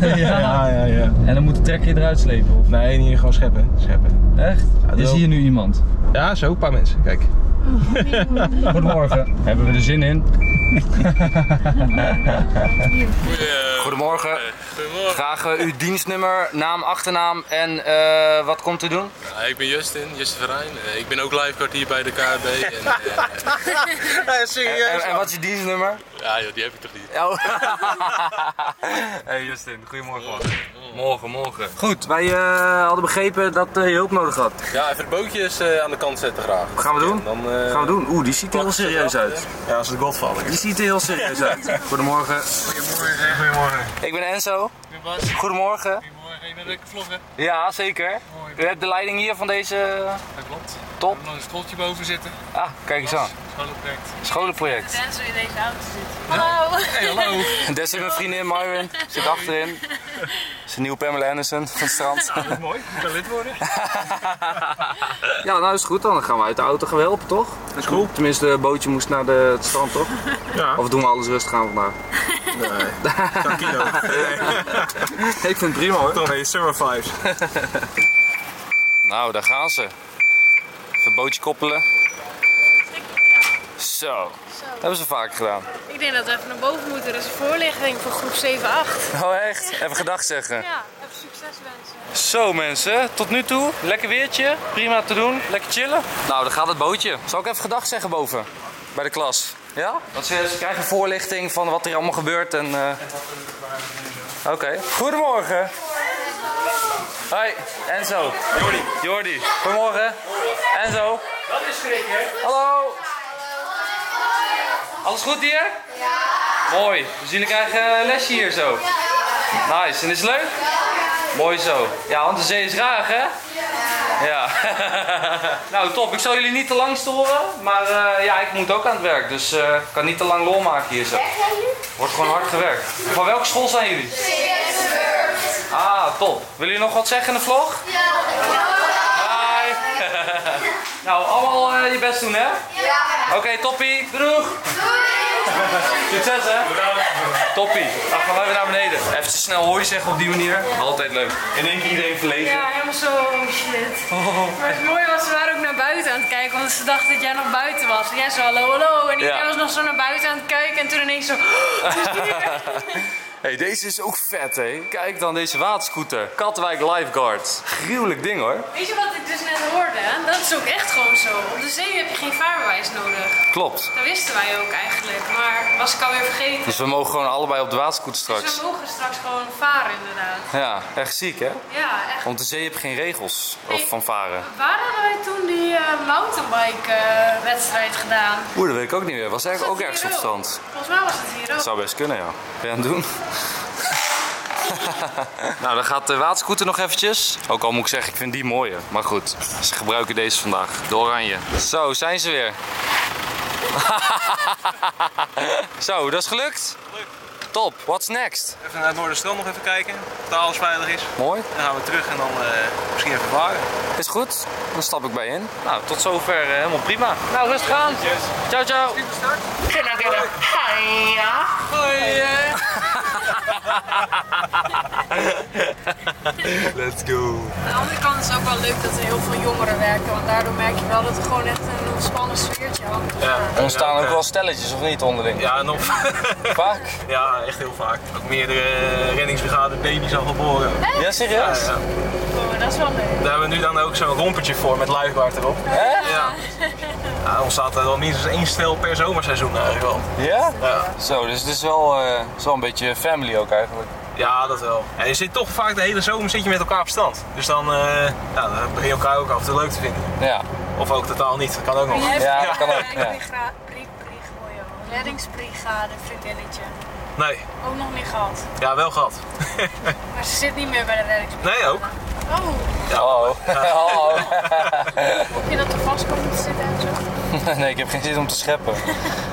ja. Ja, ja, ja. En dan moet de trekker je eruit slepen? Of? Nee, niet gewoon scheppen. scheppen. Echt? Ja, is hier nu iemand? Ja, zo, een paar mensen. Kijk. Goedemorgen. Hebben we er zin in? Goedemorgen. Goedemorgen. Graag uh, uw dienstnummer, naam, achternaam en uh, wat komt u doen? Nou, ik ben Justin, Justin Verheijen. Uh, ik ben ook lifeguard hier bij de K N R M. En, uh, ja, serieus, en, en, en wat is je dienstnummer? Ja, joh, die heb ik toch niet. Oh. Hey Justin, goedemorgen. Morgen, morgen. morgen. Goed, wij uh, hadden begrepen dat uh, je hulp nodig had. Ja, even de bootjes uh, aan de kant zetten graag. Wat gaan we doen? Dan, uh, gaan we doen. Oeh, die ziet er heel serieus uit. Ja, als de godvaller. Die ziet er heel serieus uit. Goedemorgen. Goedemorgen. Goedemorgen. Ik ben Enzo. Ik ben Bas. Goedemorgen. Goedemorgen. Je bent lekker vloggen. Ja, zeker. Mooi. U hebt de leiding hier van deze... Dat klopt. Top. We hebben nog een schooltje boven zitten. Ah, kijk eens aan. Scholenproject. Scholenproject. En zo in deze auto zit. Hallo! Hey, hallo! En daar zit mijn vriendin Myron, zit achterin. Dat is een nieuwe Pamela Anderson van het strand. Ja, dat is mooi, ik kan lid worden. Ja, nou is goed dan, dan gaan we uit de auto gaan helpen toch? Dat is cool. Tenminste, het bootje moest naar de, het strand toch? Ja. Of doen we alles rustig aan vandaag? Nee, dankjewel. Hey, ik vind het prima hoor. Toch, hey, summer vibes. Nou, daar gaan ze. Even een bootje koppelen. Zo. Zo, dat hebben ze vaak gedaan. Ik denk dat we even naar boven moeten, dat is een voorlichting voor groep zeven acht. Oh echt? Ja. Even gedag zeggen. Ja, even succes wensen. Zo mensen, tot nu toe. Lekker weertje, prima te doen, lekker chillen. Nou, daar gaat het bootje. Zal ik even gedag zeggen boven, bij de klas? Ja? Want ze, ze krijgen een voorlichting van wat hier allemaal gebeurt en... Uh... Oké, okay. Goedemorgen. Hoi, Enzo. Jordi. Jordi. Goedemorgen. Enzo. Dat is schrik hè? Hallo. Alles goed hier? Ja. Mooi. Dus jullie krijgen een lesje hier zo. Ja. Nice. En is het leuk? Ja. Mooi zo. Ja, want de zee is raar, hè? Ja. Ja. Nou, top. Ik zal jullie niet te lang storen. Maar uh, ja, ik moet ook aan het werk. Dus ik uh, kan niet te lang lol maken hier zo. Wordt gewoon hard gewerkt. Van welke school zijn jullie? Zeeburg. Ah, top. Willen jullie nog wat zeggen in de vlog? Ja. Bye. Bye. Nou, allemaal uh, je best doen, hè? Ja. Oké, okay, toppie. Doeg. Succes, hè? Toppie. Dan gaan we even naar beneden. Even snel hooi zeggen op die manier. Altijd leuk. In één keer iedereen verlegen. Ja, helemaal zo shit. Oh. Maar het mooie was, we waren ook naar buiten aan het kijken. Want ze dachten dat jij nog buiten was. En jij zo hallo, hallo. En iedereen ja. was nog zo naar buiten aan het kijken. En toen ineens zo... Hey, deze is ook vet, hè? Kijk dan deze waterscooter. Katwijk Lifeguard. Gruwelijk ding, hoor. Weet je wat ik dus net hoorde? Dat is ook echt gewoon zo. Op de zee heb je geen vaarbewijs nodig. Klopt. Dat wisten wij ook eigenlijk, maar was ik alweer vergeten. Dus we mogen gewoon allebei op de waterscooter straks. Dus we mogen straks gewoon varen, inderdaad. Ja, echt ziek, hè? Ja, echt. Want de zee heb je geen regels hey, of van varen. Waar hadden wij toen die uh, mountainbike-wedstrijd uh, gedaan? Oeh, dat weet ik ook niet meer. Was eigenlijk ook ergens op strand. Volgens mij was het hier ook. Dat zou best kunnen, ja. Ben je aan het doen? Nou, dan gaat de waterscooter nog eventjes. Ook al moet ik zeggen, ik vind die mooier. Maar goed, ze gebruiken deze vandaag. De oranje. Zo, zijn ze weer. Zo, dat is gelukt? Gelukt. Top, what's next? Even naar het Noorderstroom nog even kijken, of daar alles veilig is. Mooi. Dan gaan we terug en dan uh, misschien even varen. Is goed, dan stap ik bij in. Nou, tot zover uh, helemaal prima. Nou, rustig aan. Yes. Ciao, ciao. Is start? Zit nou weer. Hoi. Hoi. Let's go. Aan de andere kant is het ook wel leuk dat er heel veel jongeren werken, want daardoor merk je wel dat er gewoon echt een ontspannen sfeertje hangt. Ja. Er ontstaan ook wel stelletjes of niet onderling? Ja, nog. Vaak? Ja, echt heel vaak. Ook meerdere reddingsbrigade baby's al geboren. Echt? Ja, serieus? Ja, ja. Oh, dat is wel leuk. Daar hebben we nu dan ook zo'n rompertje voor met luibaard erop. Echt? Ja. Ja, ontstaat er wel minstens één stel per zomerseizoen eigenlijk wel. Ja? Ja. Zo, dus het is wel, uh, het is wel een beetje family ook eigenlijk. Ja, dat wel. Ja, je zit toch vaak de hele zomer zit je met elkaar op stand. Dus dan, uh, ja, dan begin je elkaar ook af te leuk te vinden. Ja. Of ook totaal niet, dat kan ook nog. Ja, dat ja, kan ook. Ja. Reddingsbrigade, vriendinnetje. Nee. Ook nog niet gehad. Ja, wel gehad. Maar ze zit niet meer bij de reddingsbrigade. Nee, ook. Oh. Ja, oh. Ja. Oh. Hoop je dat er vast komt te zitten en zo? Nee, ik heb geen zin om te scheppen.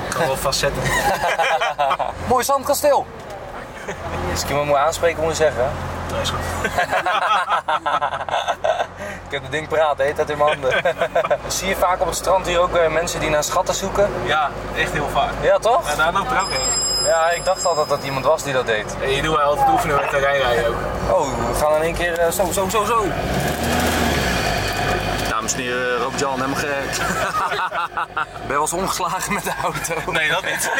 Ik kan wel vastzetten. Mooi zandkasteel. Als ik iemand moet aanspreken, moet je zeggen. Nee, is goed. Ik heb het ding praten, de hele tijd in mijn handen. Zie je vaak op het strand hier ook mensen die naar schatten zoeken? Ja, echt heel vaak. Ja, toch? Ja, daar loopt er ook in. Ja, ik dacht altijd dat iemand was die dat deed. En hier doen wij altijd oefenen met terreinrijden ook. Oh, we gaan in één keer uh, zo, zo, zo, zo. Dames en heren, Robert-Jan, helemaal gek. Ben je wel eens omgeslagen met de auto? Nee, dat niet.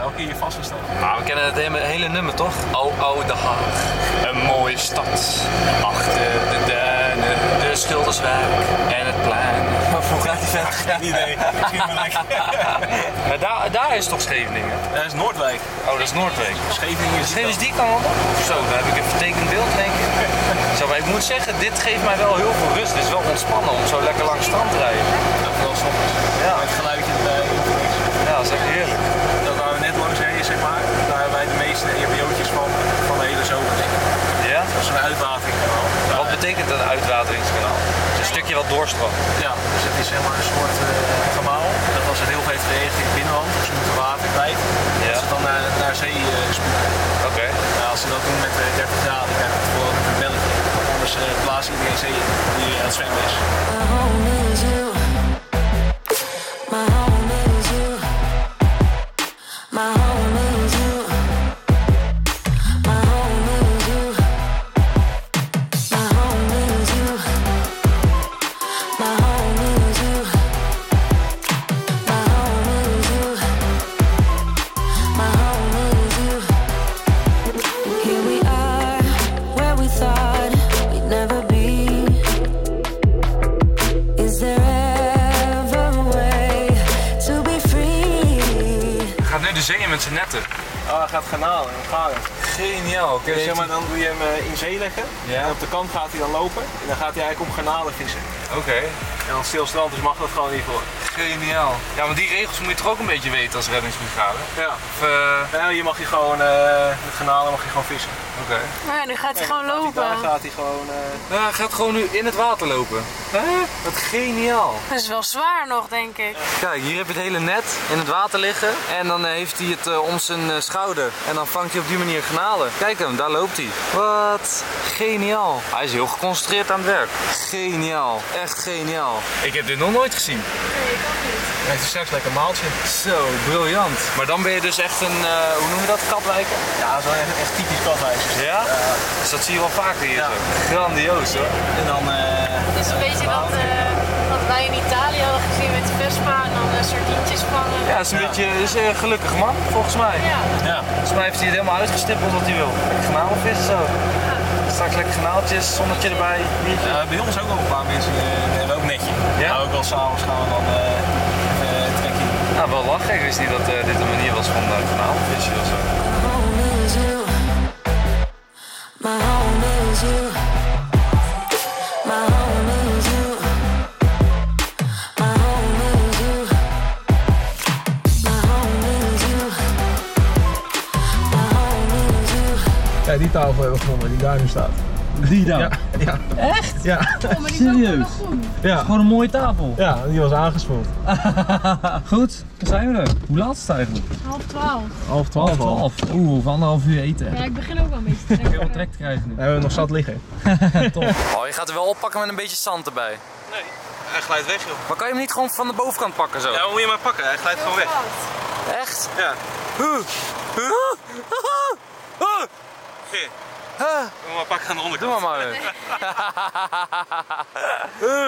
Elke keer je vastgesteld. Maar we kennen het hele, hele nummer toch? Oh, oh, Den Haag. Een mooie stad. Achter de duinen, de Schilderswijk en het plein. Hoe gaat die verder? Geen idee. Maar daar, daar is toch Scheveningen? Dat is Noordwijk. Oh, dat is Noordwijk. Scheveningen is, Scheveningen is die kant op. Zo, daar heb ik een vertekend beeld, denk ik. Zo, maar ik moet zeggen, dit geeft mij wel heel veel rust. Het is wel ontspannen om zo lekker langs het strand te rijden. Dat is wel soms. Ja. Met geluidje erbij. Ja, dat is echt heerlijk. Dat waar we net langs rijden, zeg maar, daar hebben wij de meeste E P O'tjes van, van de hele zomer. Ja? Dat is een uitwateringskanaal. Wat betekent een uitwateringskanaal? Een stukje wat doorstroomt. Ja, dus het is helemaal een soort uh, kanaal. Dat als het heel veel heeft geregend in het binnenland, dus ze moeten water kwijt. Ja. Dat ze dan naar, naar zee uh, spoelen. Oké. Okay. Nou, als ze dat doen met uh, dertig graden, dan krijgen we het gewoon met een belletje. Anders uh, plaatsen iedereen zee die aan het zwemmen is. Dus zeg maar, dan doe je hem in zee leggen, ja. En op de kant gaat hij dan lopen en dan gaat hij eigenlijk om garnalen vissen. Oké. Okay. En als stil strand is mag dat gewoon niet voor. Geniaal. Ja, maar die regels moet je toch ook een beetje weten als reddingsbrigade? Ja. Of, uh... ja, je mag je gewoon, uh, met garnalen mag je gewoon vissen. Oké. Okay. Maar ja, nu gaat hij ja, gewoon gaat lopen. Dan gaat hij gewoon... Uh... Ja, hij gaat gewoon nu in het water lopen. Hè? Huh? Wat geniaal. Dat is wel zwaar nog, denk ik. Ja. Kijk, hier heb je het hele net in het water liggen en dan heeft hij het uh, om zijn uh, schouder. En dan vangt hij op die manier garnalen. Kijk hem, daar loopt hij. Wat geniaal. Hij is heel geconcentreerd aan het werk. Geniaal. Echt geniaal. Ik heb dit nog nooit gezien. Nee, ik ook niet. Hij heeft straks lekker een maaltje. Zo, briljant. Maar dan ben je dus echt een, uh, hoe noem je dat, Katwijker? Ja, dat is wel echt, echt typisch Katwijkers. Ja? Uh, dus dat zie je wel vaker hier. Ja. Zo. Grandioos hoor. En dan... Het uh, is een beetje wat, uh, wat wij in Italië hadden gezien met de Vespa en dan uh, sardientjes vangen. Ja, dat is een ja. beetje is een gelukkig man, volgens mij. Ja. Ja. Volgens mij heeft hij het helemaal uitgestippeld wat hij wil. Garnalenvis zo. Ja. Straks lekker garnaaltjes, zonnetje erbij. Ja, bij ons ook wel een paar mensen, uh, ook netje. Ja? Nou, ook wel s'avonds gaan we dan... Uh, Nou, wel lachen. Ik wist niet dat uh, dit een manier was van uh, garnalenvisje of zo. Ja, die tafel hebben we gevonden die daar nu staat. Die daar? Ja, ja. Echt? Ja. Oh, maar die serieus? Ja. Dat is gewoon een mooie tafel. Ja, die was aangespoeld. Goed, dan zijn we er. Hoe laat is het eigenlijk? Half twaalf. Half twaalf, half twaalf. Oeh, of anderhalf uur eten. Ja, ik begin ook wel een beetje te trekken. Ik heb wel trek te krijgen nu. We hebben nog zat liggen. Top. Oh, je gaat er wel oppakken met een beetje zand erbij. Nee, hij glijdt weg joh. Maar kan je hem niet gewoon van de bovenkant pakken zo? Ja, hoe moet je hem maar pakken? Hij glijdt gewoon weg. Echt? Ja. Huh? Doe maar pakken aan de onderkant. Doe maar maar. uh.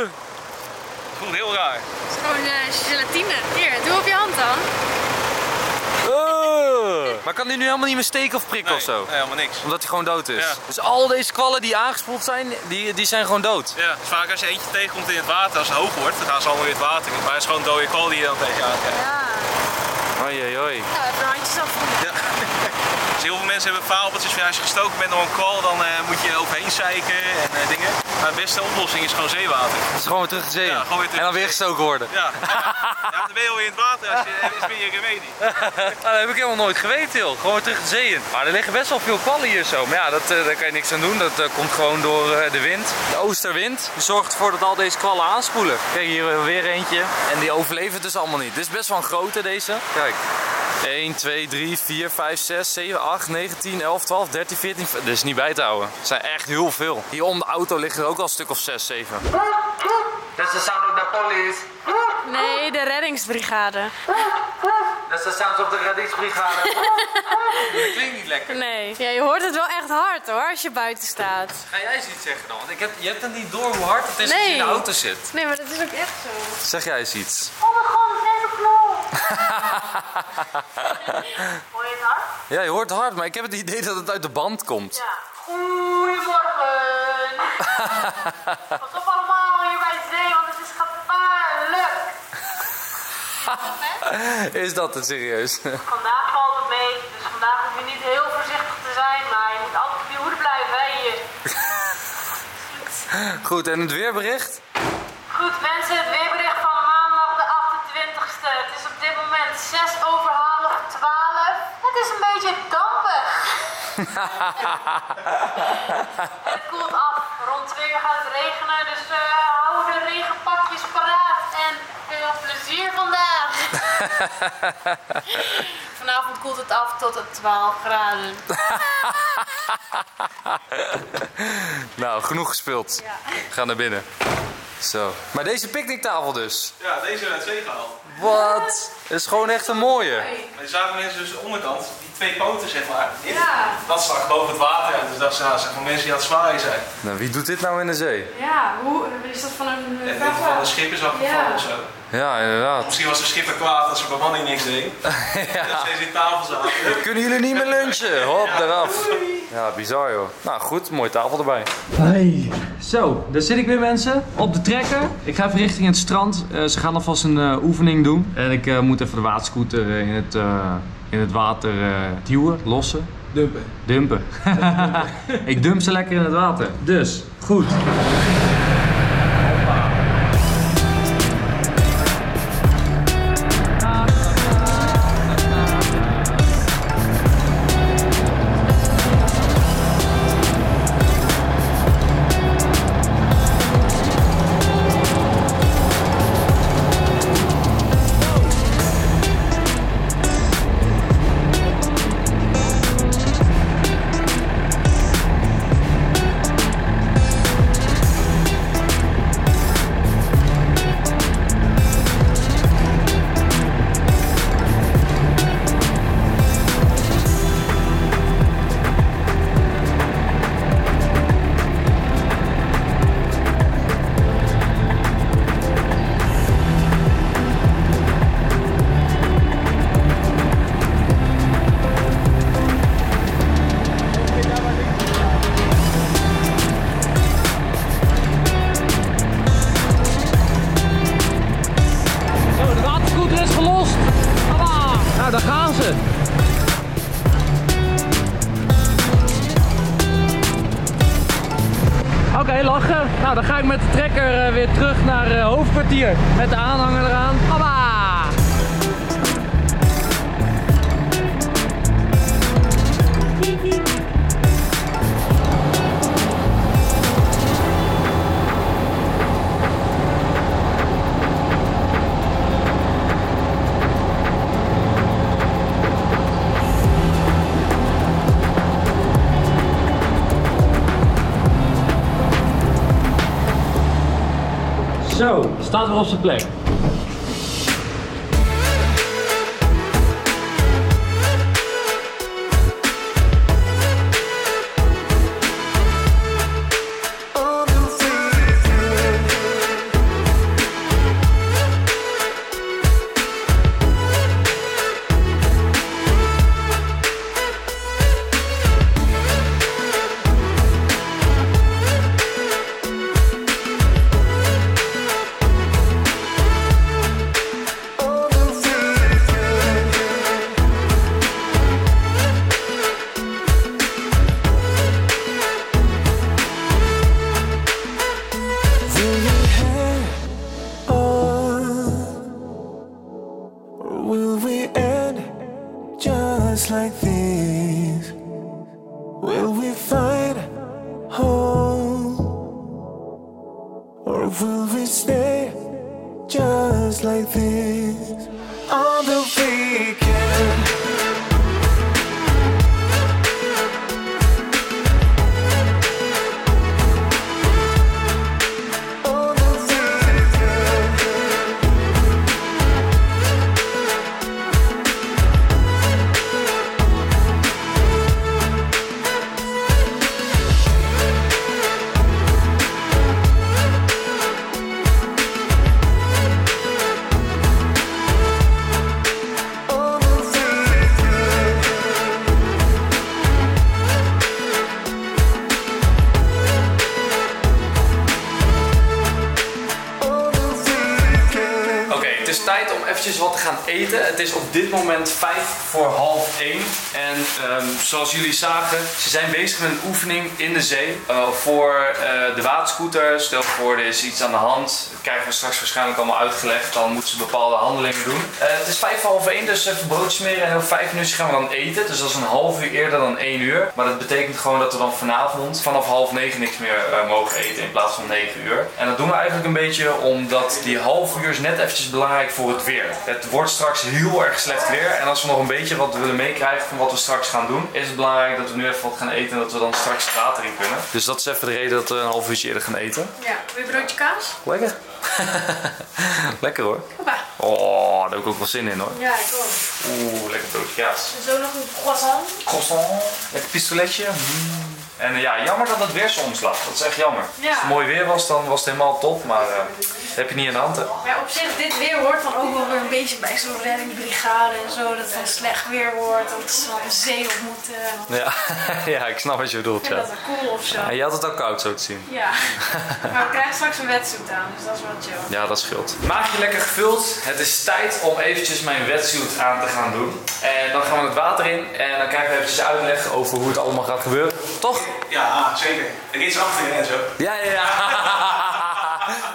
Het voelt heel raar. Het is gewoon uh, gelatine. Hier, doe op je hand dan. Uh. Maar kan die nu helemaal niet meer steken of prikken nee, of zo? Nee, helemaal niks. Omdat hij gewoon dood is. Ja. Dus al deze kwallen die aangespoeld zijn, die, die zijn gewoon dood. Ja, dus vaak als je eentje tegenkomt in het water, als het hoog wordt, dan gaan ze allemaal weer het water in. Maar het is gewoon dode kwal die je dan tegen aankijkt. Ja. Oei, oei, oei. Nou, even de handjes afvoeren. Ja. Dus heel veel mensen hebben faaltjes van als je gestoken bent door een kwal, dan uh, moet je overheen zeiken en uh, dingen. Maar de beste oplossing is gewoon zeewater. Dus gewoon weer terug de zee. Ja, gewoon weer terug en dan weer gestoken worden. Ja, ja. Ja, dan ben je alweer in het water als je, is ben je remedie. Nou, dat heb ik helemaal nooit geweten, joh. Gewoon weer terug de zee in. Maar er liggen best wel veel kwallen hier zo. Maar ja, dat, uh, daar kan je niks aan doen. Dat uh, komt gewoon door uh, de wind. De oosterwind zorgt ervoor dat al deze kwallen aanspoelen. Kijk, hier weer eentje. En die overleven het dus allemaal niet. Dit is best wel een grote, deze. Kijk. een, twee, drie, vier, vijf, zes, zeven, acht, negen, tien, elf, twaalf, dertien, veertien... Dat is niet bij te houden. Het zijn echt heel veel. Hier om de auto ligt er ook al een stuk of zes, zeven. That's the sound of the police. Nee, de reddingsbrigade. That's the sound of the reddingsbrigade. Dat klinkt niet lekker. Nee. Ja, je hoort het wel echt hard hoor, als je buiten staat. Ga jij eens iets zeggen dan? Want ik heb, je hebt het niet door hoe hard het is nee. als je in de auto zit. Nee, maar dat is ook echt zo. Zeg jij eens iets. Oh mijn god, het is een knol. Hoor je het hard? Ja, je hoort het hard, maar ik heb het idee dat het uit de band komt. Ja. Goedemorgen. Pas op allemaal hier bij zee, want het is gevaarlijk. Is dat het serieus? Vandaag valt het mee, dus vandaag hoef je niet heel voorzichtig te zijn, maar je moet altijd op je hoede blijven hè, hier. Goed, en het weerbericht? Goed mensen, het weerbericht van maandag de achtentwintigste. Het is op dit moment zes over half twaalf. Het is een beetje dampig. Het koelt af. Rond twee uur gaat het regenen, dus uh, hou de regenpakjes paraat en veel plezier vandaag. Vanavond koelt het af tot het twaalf graden. Nou, genoeg gespeeld. Ja. Ga naar binnen. Zo. Maar deze picknicktafel dus? Ja, deze hebben we uit zee gehaald. Wat? Dat is gewoon echt een mooie. Maar er zagen mensen dus de onderkant, die twee poten zeg maar. Dit, ja. Dat stak boven het water en dus dat zagen ze van mensen die aan het zwaaien zijn. Nou, wie doet dit nou in de zee? Ja, hoe is dat van een... In ieder geval een schip is afgevallen ja. of zo. Ja, inderdaad. Misschien was de schipper kwaad als er bemanning niks deed. Ja. Dat ze in tafel zaten. Kunnen jullie niet meer lunchen? Hop, ja. eraf. Doei. Ja, bizar joh. Nou goed, mooie tafel erbij. Hey. Zo, daar zit ik weer mensen, op de trekker. Ik ga even richting het strand. Uh, ze gaan alvast een uh, oefening doen. En ik uh, moet even de waterscooter in het, uh, in het water uh, duwen, lossen. Dumpen. Dumpen. Dumpen. Ik dump ze lekker in het water. Dus, goed. Nou, dan ga ik met de trekker uh, weer terug naar uh, hoofdkwartier met de aanhanger eraan. Abba! Zo, staat weer op zijn plek. Wat te gaan eten. Het is op dit moment vijf voor half één en um, zoals jullie zagen, ze zijn bezig met een oefening in de zee uh, voor uh, de waterscooter. Stel voor er is iets aan de hand, dat krijgen we straks waarschijnlijk allemaal uitgelegd, dan moeten ze bepaalde handelingen doen. Uh, het is vijf voor half één, dus even brood smeren en over vijf minuten gaan we dan eten. Dus dat is een half uur eerder dan één uur. Maar dat betekent gewoon dat we dan vanavond vanaf half negen niks meer uh, mogen eten in plaats van negen uur. En dat doen we eigenlijk een beetje omdat die half uur is net eventjes belangrijk voor het weer. Het wordt straks heel erg slecht weer en als we nog een beetje wat willen meekrijgen van wat we straks gaan doen, is het belangrijk dat we nu even wat gaan eten en dat we dan straks het water in kunnen. Dus dat is even de reden dat we een half uurtje eerder gaan eten. Ja, wil je broodje kaas? Lekker. Lekker hoor. Hoppa. Oh, daar heb ik ook wel zin in hoor. Ja, ik ook. Oeh, lekker broodje kaas. En zo nog een croissant. Croissant. Lekker pistoletje. Mm. En uh, ja, jammer dat het weer zo omslaat. Dat is echt jammer. Ja. Als het mooi weer was, dan was het helemaal top, maar uh, dat heb je niet aan de hand. Hè? Ja, op zich, dit weer hoort dan ook wel weer een beetje bij zo'n reddingsbrigade en zo. Dat het dan slecht weer wordt, dat ze de zee op moeten. Ja, ja, ik snap wat je bedoelt. Ja. Dat is wel cool of zo. En je had het ook koud zo te zien. Ja, maar we krijgen straks een wetsuit aan, dus dat is wel chill. Ja, dat scheelt. Maagje lekker gevuld. Het is tijd om eventjes mijn wetsuit aan te gaan doen. En dan gaan we het water in en dan krijgen we eventjes uitleg over hoe het allemaal gaat gebeuren. Toch? Ja, zeker. Er is achterin en zo. Ja, ja, ja.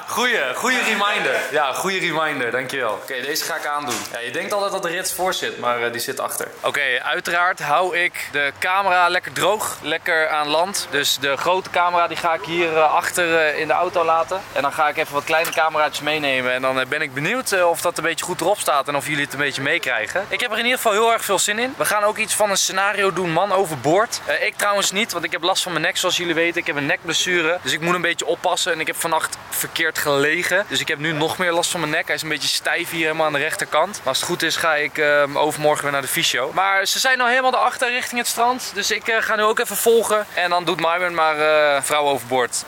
Goeie, goede reminder. Ja, goede reminder, dankjewel. Oké, okay, deze ga ik aandoen. Ja, je denkt altijd dat de rits voor zit, maar uh, die zit achter. Oké, okay, uiteraard hou ik de camera lekker droog, lekker aan land. Dus de grote camera die ga ik hier uh, achter uh, in de auto laten. En dan ga ik even wat kleine cameraatjes meenemen. En dan uh, ben ik benieuwd uh, of dat een beetje goed erop staat en of jullie het een beetje meekrijgen. Ik heb er in ieder geval heel erg veel zin in. We gaan ook iets van een scenario doen, man overboord. Uh, ik trouwens niet, want ik heb last van mijn nek zoals jullie weten. Ik heb een nekblessure, dus ik moet een beetje oppassen. En ik heb vannacht verkeerd gelegen. Dus ik heb nu nog meer last van mijn nek. Hij is een beetje stijf hier helemaal aan de rechterkant. Maar als het goed is ga ik uh, overmorgen weer naar de fysio. Maar ze zijn al helemaal daarachter richting het strand. Dus ik uh, ga nu ook even volgen. En dan doet Myron maar uh, vrouw overboord.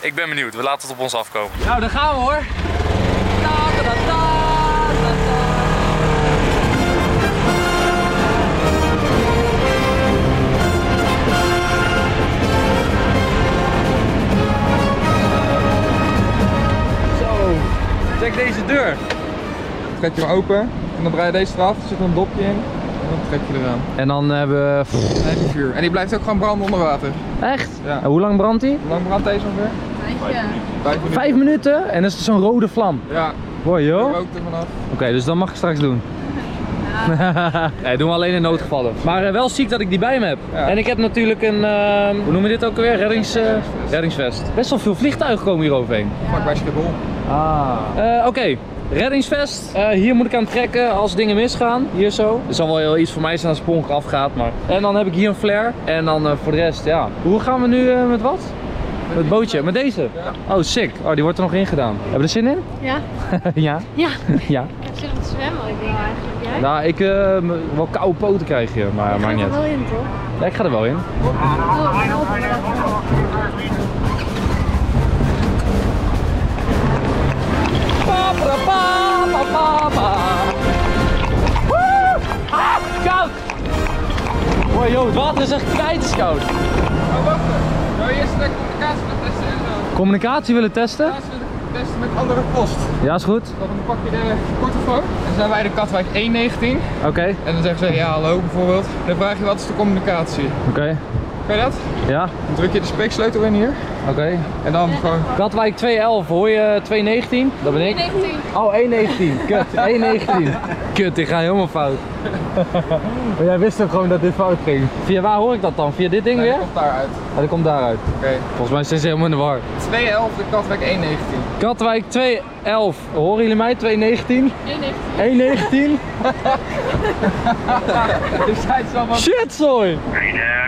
Ik ben benieuwd. We laten het op ons afkomen. Nou, daar gaan we hoor. Da, da, da, da, da. Check deze deur. Trek je hem open en dan draai je deze eraf, er zit een dopje in en dan trek je eraan. En dan hebben we... Dan heb je vuur. En die blijft ook gewoon branden onder water. Echt? Ja. En hoe lang brandt die? Hoe lang brandt deze ongeveer? Vijf, ja. Vijf minuten. Vijf minuten? En dat is zo'n rode vlam? Ja. Mooi joh. Die rookt er vanaf. Oké, okay, dus dat mag ik straks doen. Ja. Nee, doen we alleen in noodgevallen. Maar uh, wel ziek dat ik die bij me heb. Ja. En ik heb natuurlijk een, uh, hoe noem je dit ook alweer? Reddings, uh, reddingsvest. Best wel veel vliegtuigen komen hier overheen. Vlak bij Schiphol. Ah. Uh, Oké, okay. Reddingsvest. Uh, hier moet ik aan trekken als dingen misgaan. Hier zo. Er zal wel heel iets voor mij zijn als het ongeluk afgaat. Maar... En dan heb ik hier een flare. En dan uh, voor de rest, ja. Hoe gaan we nu uh, met wat? Het bootje, met deze? Ja. Oh, sick. Oh, die wordt er nog ingedaan. Hebben we er zin in? Ja. Ja? Ja. Ja. Ik heb zin om te zwemmen, ik denk eigenlijk. Jij? Nou, ik uh, wel koude poten krijg je, maar ik maakt niet uit. Je gaat er wel in, toch? Ja, ik ga er wel in. Oh, ik hoop dat. Pa, pa, pa, ah, koud! Oh, joh, het water is echt krijtskoud. Oh, wacht. Wil je eerst de communicatie willen testen? En, uh, communicatie willen testen? Communicatie willen testen met andere post. Ja, is goed. Dan pak je de portofoon. Dan zijn wij de Katwijk honderdnegentien. Oké. Okay. En dan zeggen ze ja, hallo bijvoorbeeld. Dan vraag je wat is de communicatie. Oké. Okay. Kan je dat? Ja. Dan druk je de spreeksleutel in hier. Oké. Okay. En dan gewoon... Katwijk tweehonderdelf, hoor je tweehonderdnegentien? Dat ben ik. honderdnegentien. Oh, honderdnegentien. Kut, honderdnegentien. Kut, ik ga helemaal fout. Maar jij wist ook gewoon dat dit fout ging. Via waar hoor ik dat dan? Via dit ding nee, weer? Dat komt daaruit. Ah, dat komt daaruit. Oké. Okay. Volgens mij zijn ze helemaal in de war. tweehonderdelf, de Katwijk honderdnegentien. Katwijk tweehonderdelf. Horen jullie mij? tweehonderdnegentien? honderdnegentien. honderdnegentien? Shit, sorry.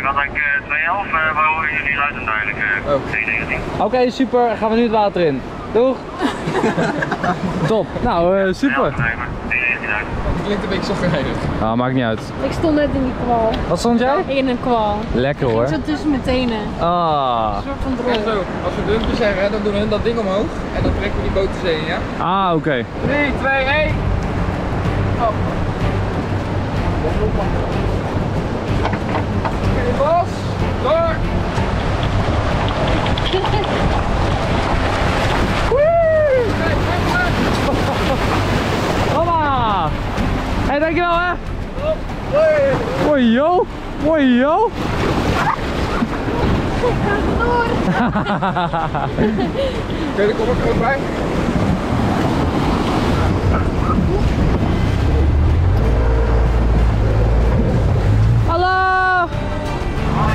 Katwijk tweehonderdelf, waar horen jullie luid en duidelijk? tweehonderdnegentien. Oké, super. Gaan we nu het water in. Doeg. Top. Nou, uh, super. Het klinkt een beetje zagrijnig. Nou, maakt niet uit. Ik stond net in die kwal. Wat stond jij? In een kwal. Lekker hoor. Ik zat tussen mijn tenen. Ah. Een soort van drol. En zo, als we dumpen zeggen, dan doen hun dat ding omhoog en dan trekken we die boot de zee, ja? Ah, oké. Okay. drie, twee, één. Oh. Oké, Bas. Door. Hé, hey, dankjewel hè! Mooi joh! Mooi joh! Ik ga door! Kun je de kopper er ook bij? Hallo! Hoi!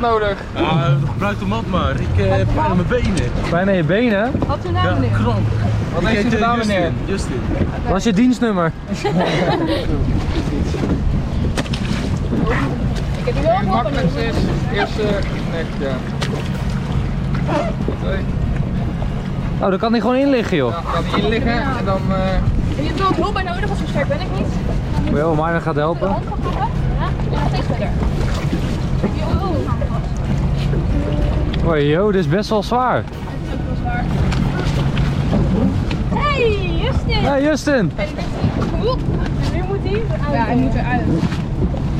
Nodig. Ja, gebruik de mat maar. Ik heb eh, pijn aan mijn benen. Pijn aan je benen? Wat is je naam meneer? Ja, kramp. Wat is je naam meneer? Justin. Wat is je dienstnummer? Ik heb wel makkelijk is eerste nek, ja. Oh, dan kan hij gewoon in liggen joh. Ja, kan hij in liggen en dan... Uh... En je hebt wel hulp bij nodig, als ik sterk ben ik niet. niet... Wel, Myron gaat helpen. Ja, en gaat steeds verder. Oh joh, dit is best wel zwaar. Dit is ook wel zwaar. Hey Justin! Hey Justin! En nu moet hij eruit. Ja, hij moet eruit.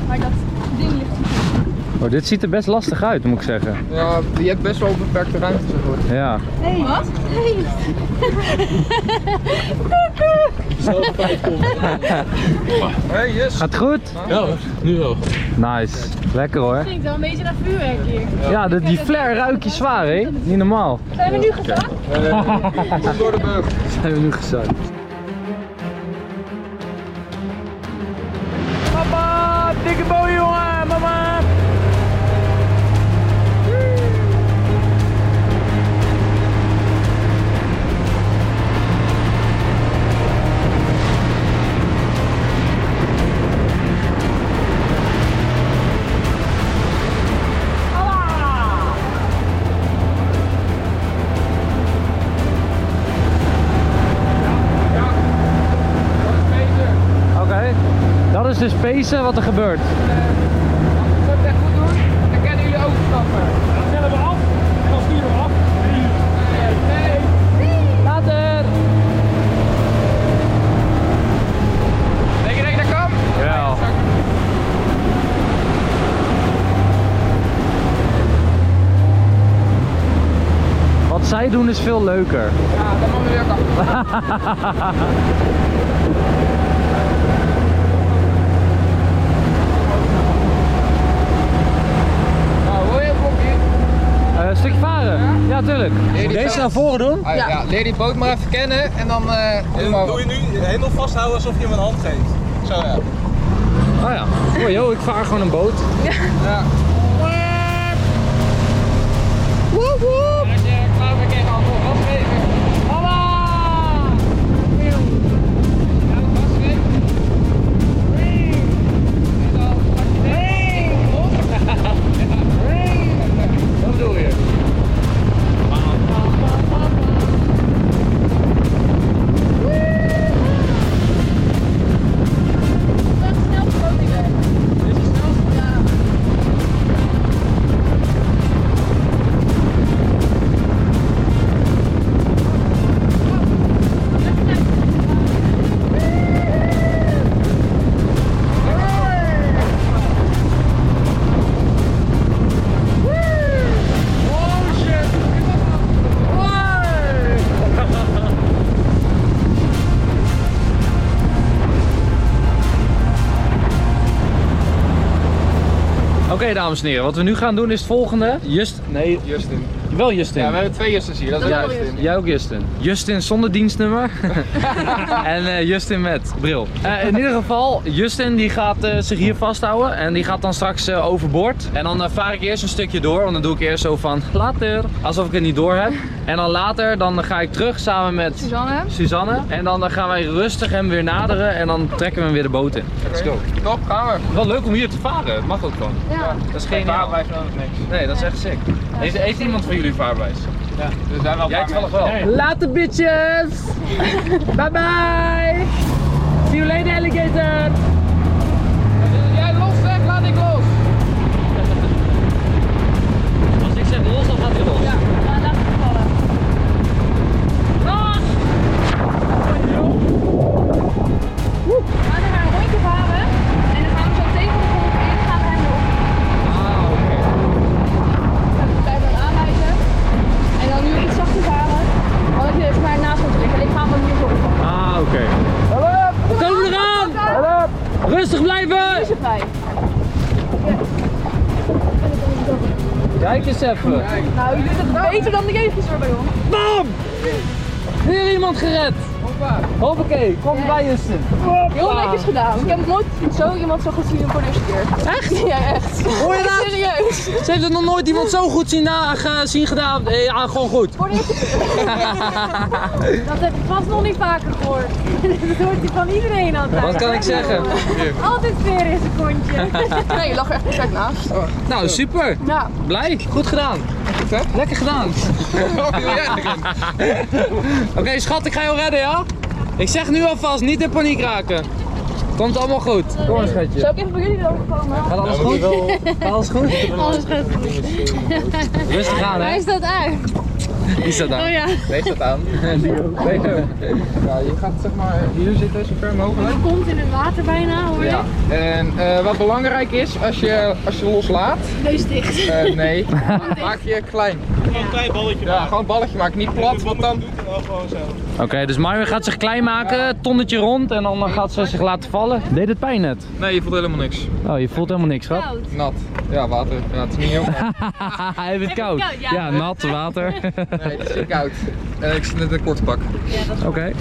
Maar dat ding ligt goed. Oh, dit ziet er best lastig uit, moet ik zeggen. Ja, je hebt best wel beperkte ruimte zo goed. Ja. Hé, hey, wat? Hey. Zo vijf komt. Hey Justin! Gaat goed? Ja, nu wel. Nice. Lekker hoor. Het klinkt wel een beetje naar vuurwerk hier. Ja, de, die flare ruik je zwaar hé. Niet normaal. Zijn we nu gezakt? Nee, door de beugel. Zijn we nu gezakt. Papa, dikke boy jongen, mama. Dus spacen wat er gebeurt. Uh, als we het echt goed doen, dan kunnen jullie overstappen. Dan tellen we af en dan sturen we af. drie, twee, drie. Later! Denk je dat ik dat kan? Ja. Wat zijn zij doen is veel leuker. Ja, dat mag weer kan. Een stukje varen? Ja, tuurlijk. Deze naar voren doen? Ah, ja. Ja, leer die boot maar even kennen en dan... Uh, en dan doe je nu helemaal vasthouden alsof je hem een hand geeft. Zo ja. Ah ja. Oh joh, ik vaar gewoon een boot. Ja. Ja. Woep woep! Als je klaar bent, kan je gewoon gas geven. Hallo! Ja, gas geven. Ring! Ring! Ring! Dat bedoel je. Oké, okay, dames en heren, wat we nu gaan doen is het volgende. Just, nee, Justin. Wel Justin. Ja, we hebben twee Justins hier. Dat is ja, ook Justin. Jij ook Justin. Justin zonder dienstnummer en uh, Justin met bril. Uh, in ieder geval, Justin die gaat uh, zich hier vasthouden en die gaat dan straks uh, overboord. En dan uh, vaar ik eerst een stukje door, want dan doe ik eerst zo van later, alsof ik het niet door heb. En dan later, dan ga ik terug samen met Suzanne. Suzanne. En dan uh, gaan wij rustig hem weer naderen en dan trekken we hem weer de boot in. Okay. Let's go. Top, gaan we. Wel leuk om hier te varen, het mag ook gewoon. Ja. Ja. Dat is geen vaarbewijs nodig, niks. Nee, dat is echt sick. Heeft, heeft iemand van jullie vaarbewijs? Ja, er zijn wel. Jij toevallig wel. Nee. Later bitches! Bye bye! See you later alligator! Jij los zeg, laat ik los! Als ik zeg los, dan gaat hij los. Ja, maar laat het vallen. Los! Woe! We gaan een rondje varen en dan gaan we zo tegen de golf in en gaan we hem op. Ah, oké. Dan ga je dan aanwijzen en dan nu iets zachter varen, want ik heb mij naast moeten liggen en ik ga hem nu voor. Ah, oké. Okay. We komen eraan! Rustig blijven! Rustig blijven! Kijk eens even. Nou, je doet het beter dan de geefjes hoor bij ons. Bam! Weer iemand gered! Hoppa! Hoppakee, kom erbij Justin. Heel netjes gedaan. Ik heb het nooit zo iemand zo goed zien voor de eerste keer. Echt? Ja, echt. Hoor je dat? Serieus. Ze heeft er nog nooit iemand zo goed zien, na, zien gedaan. Ja, gewoon goed. Voor de eerste keer. Dat heb ik vast nog niet vaker gehoord. Dat hoort hij van iedereen altijd. Wat kan ik zeggen? Altijd weer in zijn kontje. Nee, je lag er echt perfect naast. Nou, super. Ja. Blij. Goed gedaan. Lekker gedaan. Oké, okay, schat, ik ga jou redden, ja? Ik zeg nu alvast, niet in paniek raken. Komt allemaal goed. Kom eens, schatje. Zou ik even bij jullie erover komen? Gaat alles goed? Gaat alles goed? Alles goed. Rustig aan, hè? Hij staat uit. Die staat aan. Oh ja. Deze staat aan. Die ook. Deze ook. Ja, je gaat zeg maar hier zitten, zo ver mogelijk. Je komt in het water bijna, hoor. Ja. En uh, wat belangrijk is, als je, als je loslaat... Neus dicht. Uh, nee. Maak je klein. Gewoon een klein balletje maken. Ja, gewoon een balletje maken. Niet plat, want dan... Oké, okay, dus Myron gaat zich klein maken, tonnetje rond en dan gaat ze zich laten vallen. Deed het pijn net? Nee, je voelt helemaal niks. Oh, je voelt helemaal niks, schat? Nat. Ja, water. Ja, het is niet heel koud. Hij heeft het koud. Ja, nat, water. Nee, het is koud. Uh, ik zit net in een kort pak. Oké. Okay.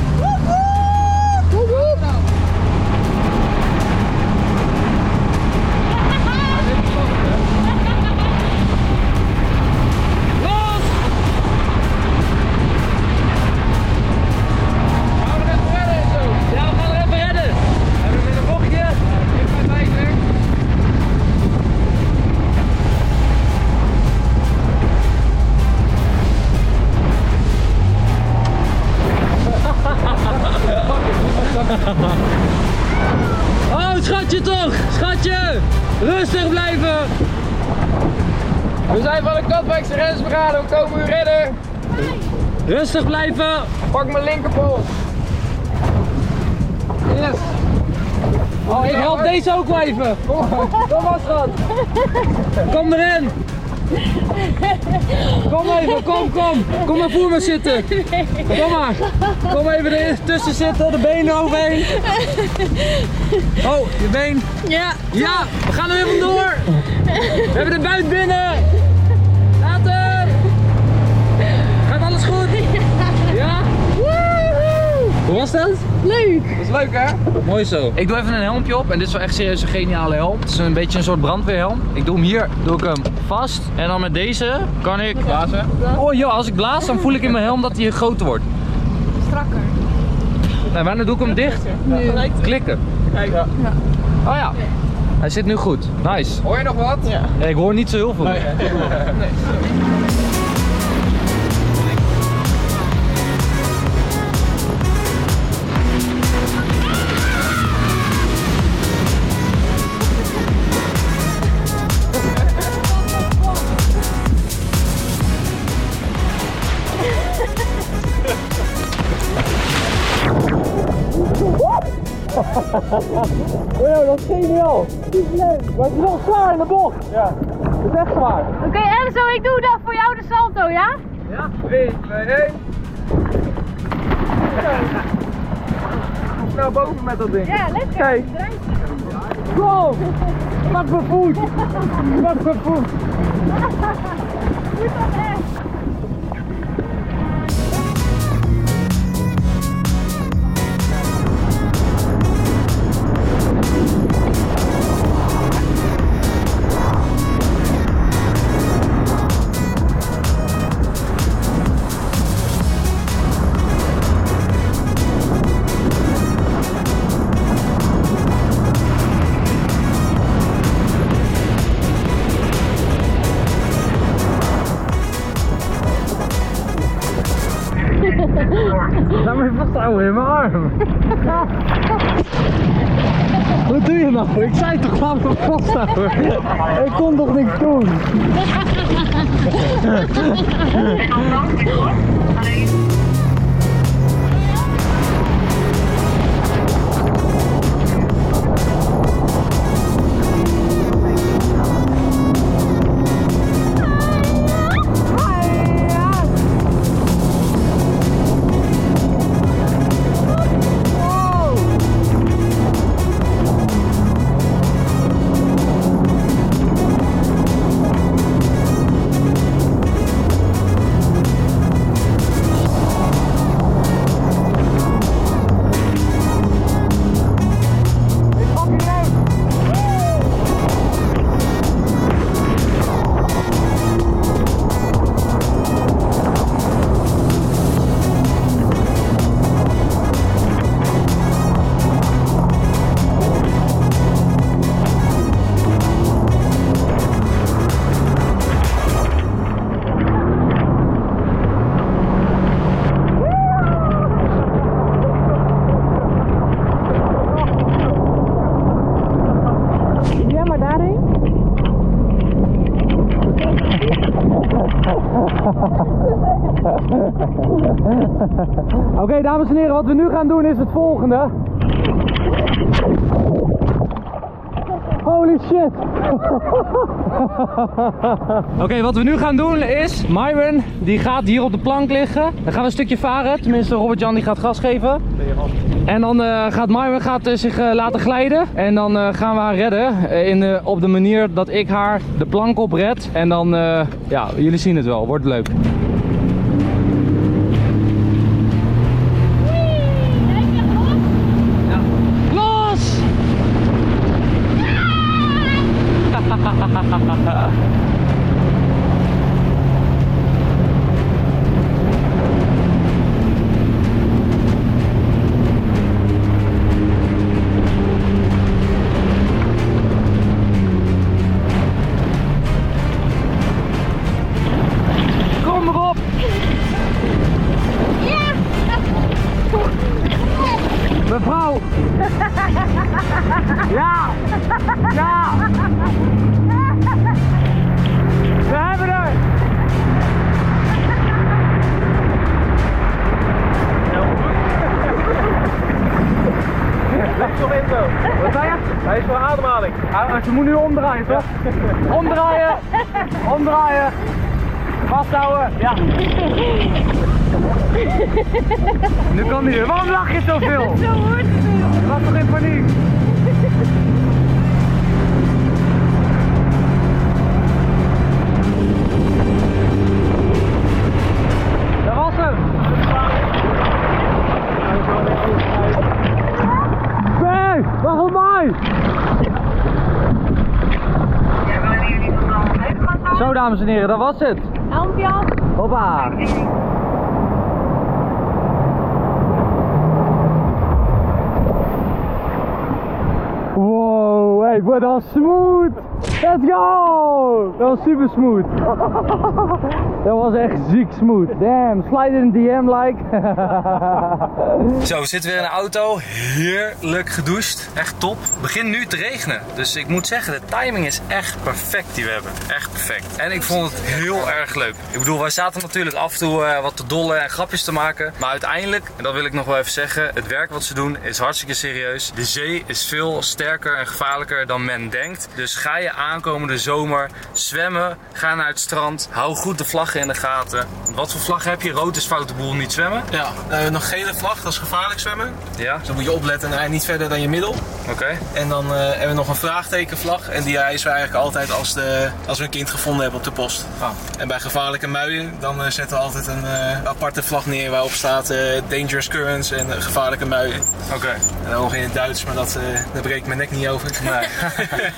Rustig blijven! Pak mijn linkerpols! Yes! Oh, ik help deze ook wel even! Kom maar, schat! Kom erin! Kom even, kom, kom. Kom maar voor me zitten. Kom maar. Kom even ertussen zitten, de benen overheen. Oh, je been. Ja. Ja, we gaan er weer vandoor. We hebben de buit binnen. Later. Gaat alles goed? Ja? Woehoe. Hoe was dat? Leuk. Dat is leuk, hè? Mooi zo. Ik doe even een helmpje op en dit is wel echt serieus een geniale helm. Het is een beetje een soort brandweerhelm. Ik doe hem hier, doe ik hem vast en dan met deze kan ik blazen. Oh joh, als ik blaas dan voel ik in mijn helm dat hij groter wordt. Strakker. Nee, maar dan doe ik hem dicht. Ja. Klikken. Kijk. Ja. Oh ja. Hij zit nu goed. Nice. Hoor je nog wat? Ja. Ja, ik hoor niet zo heel veel. Nee. Nee. Wow, dat is geniaal! Die is leuk! Maar het is wel zwaar in de bocht! Ja. Het is echt zwaar! Oké, okay, Enzo, ik doe dat voor jou de salto, ja? Ja, drie, twee, één! Snel boven met dat ding! Ja, lekker! Kijk! Wow! Wat bevoed! Wat bevoed! Goed dan echt! In mijn arm. Wat doe je nou? Ik zei toch, laat me vasthouden. Ik kon toch niks doen. Ik kan lang niet hoor. Oké, okay, dames en heren, wat we nu gaan doen is het volgende. Holy shit! Oké, okay, wat we nu gaan doen is, Myron die gaat hier op de plank liggen. Dan gaan we een stukje varen, tenminste Robert-Jan die gaat gas geven. En dan uh, gaat Myron gaat, uh, zich uh, laten glijden en dan uh, gaan we haar redden uh, in, uh, op de manier dat ik haar de plank op red. En dan, uh, ja, jullie zien het wel, wordt leuk. Hij is voor ademhaling. Hij moet nu omdraaien, toch? Ja. Omdraaien! omdraaien. Vasthouden. Ja. Nu kan hij. Waarom lach je zoveel? Zo hoort het niet. Was toch in paniek? Dat was hem. Nee, wacht op mij. Zo, dames en heren, dat was het. Helmpje af. Hoppa. Wow, hey, dat was smooth. Let's go. Dat was super smooth. Dat was echt ziek smooth. Damn, slide in D M like. Zo, we zitten weer in de auto. Heerlijk gedoucht. Echt top. Het begint nu te regenen. Dus ik moet zeggen, de timing is echt perfect die we hebben. Echt perfect. En ik vond het heel erg leuk. Ik bedoel, wij zaten natuurlijk af en toe uh, wat te dollen en grapjes te maken. Maar uiteindelijk, en dat wil ik nog wel even zeggen, het werk wat ze doen is hartstikke serieus. De zee is veel sterker en gevaarlijker dan men denkt. Dus ga je aankomende zomer zwemmen, ga naar het strand, hou goed de vlaggen in de gaten. Wat voor vlag heb je? Rood is foute boel, niet zwemmen. Ja, uh, nog gele vlag, dat is gevaarlijk zwemmen. Ja. Dus dan moet je opletten en rij niet verder dan je middel. Oké. Okay. En dan uh, hebben we nog een vraagtekenvlag en die is we eigenlijk altijd als, de, als we een kind gevonden hebben op de post. Ah. En bij gevaarlijke muien dan uh, zetten we altijd een uh, aparte vlag neer waarop staat uh, dangerous currents en uh, gevaarlijke muien. Oké. Okay. En dan nog in het Duits, maar dat, uh, daar breekt mijn nek niet over. Nee.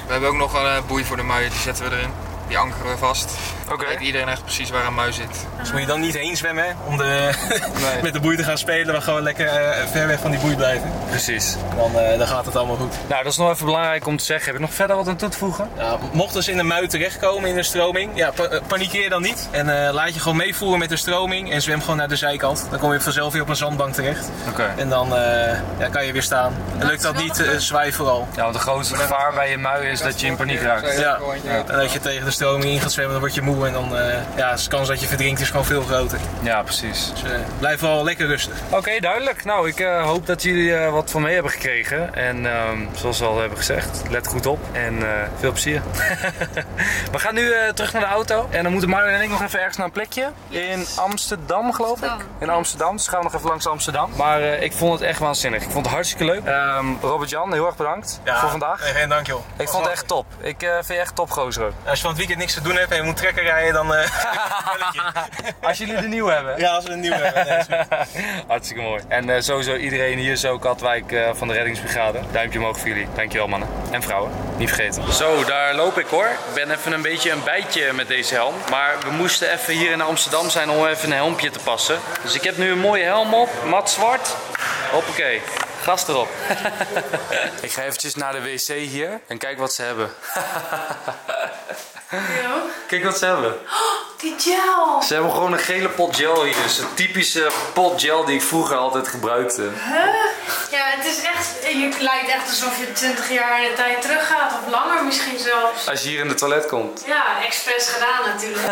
We hebben ook nog een uh, boei voor de muien, die zetten we erin. Die ankeren we vast. Oké. Okay. Weet iedereen echt precies waar een mui zit. Dus moet je dan niet heen zwemmen om de nee. met de boei te gaan spelen, maar gewoon lekker uh, ver weg van die boei blijven. Precies. Dan, uh, dan gaat het allemaal goed. Nou, dat is nog even belangrijk om te zeggen. Heb ik nog verder wat aan toe te voegen? Ja, mocht dus in de mui terechtkomen in de stroming, ja, pa- panikeer dan niet. En uh, laat je gewoon meevoeren met de stroming en zwem gewoon naar de zijkant. Dan kom je vanzelf weer op een zandbank terecht. Oké. Okay. En dan uh, ja, kan je weer staan. En lukt dat niet, uh, zwaai vooral. Ja, want het grootste gevaar bij je mui is dat je in paniek raakt. Ja, en dat je tegen de stroming in gaat zwemmen, dan word je moe. En dan uh, ja, de kans dat je verdrinkt is gewoon veel groter. Ja, precies. Dus uh, blijf wel lekker rustig. Oké, okay, duidelijk. Nou, ik uh, hoop dat jullie uh, wat van mee hebben gekregen. En uh, zoals we al hebben gezegd, let goed op en uh, veel plezier. We gaan nu uh, terug naar de auto. En dan moeten Marion en ik nog even ergens naar een plekje. In Amsterdam, geloof ik. In Amsterdam. Dus gaan we nog even langs Amsterdam. Maar uh, ik vond het echt waanzinnig. Ik vond het hartstikke leuk. Um, Robert-Jan, heel erg bedankt ja, voor vandaag. Geen dank joh. Ik vond het echt top. Ik uh, vind je echt top, gozer. Als je van het weekend niks te doen hebt en je moet trekken rijden, dan... Uh, als jullie de nieuwe hebben. Ja, als we een nieuwe hebben. Nee, is goed. Hartstikke mooi. En uh, sowieso iedereen hier zo, Katwijk uh, van de Reddingsbrigade. Duimpje omhoog voor jullie. Dankjewel mannen. En vrouwen. Niet vergeten. Zo, daar loop ik hoor. Ik ben even een beetje een bijtje met deze helm. Maar we moesten even hier in Amsterdam zijn om even een helmpje te passen. Dus ik heb nu een mooie helm op. Mat zwart. Hoppakee. Gas erop. Ik ga eventjes naar de wc hier en kijk wat ze hebben. Ja. Kijk wat ze hebben. Oh, die gel. Ze hebben gewoon een gele pot gel hier. Dus een typische pot gel die ik vroeger altijd gebruikte. Huh? Ja, het is echt, je lijkt echt alsof je twintig jaar in de tijd teruggaat. Of langer misschien zelfs. Als je hier in de toilet komt. Ja, expres gedaan natuurlijk.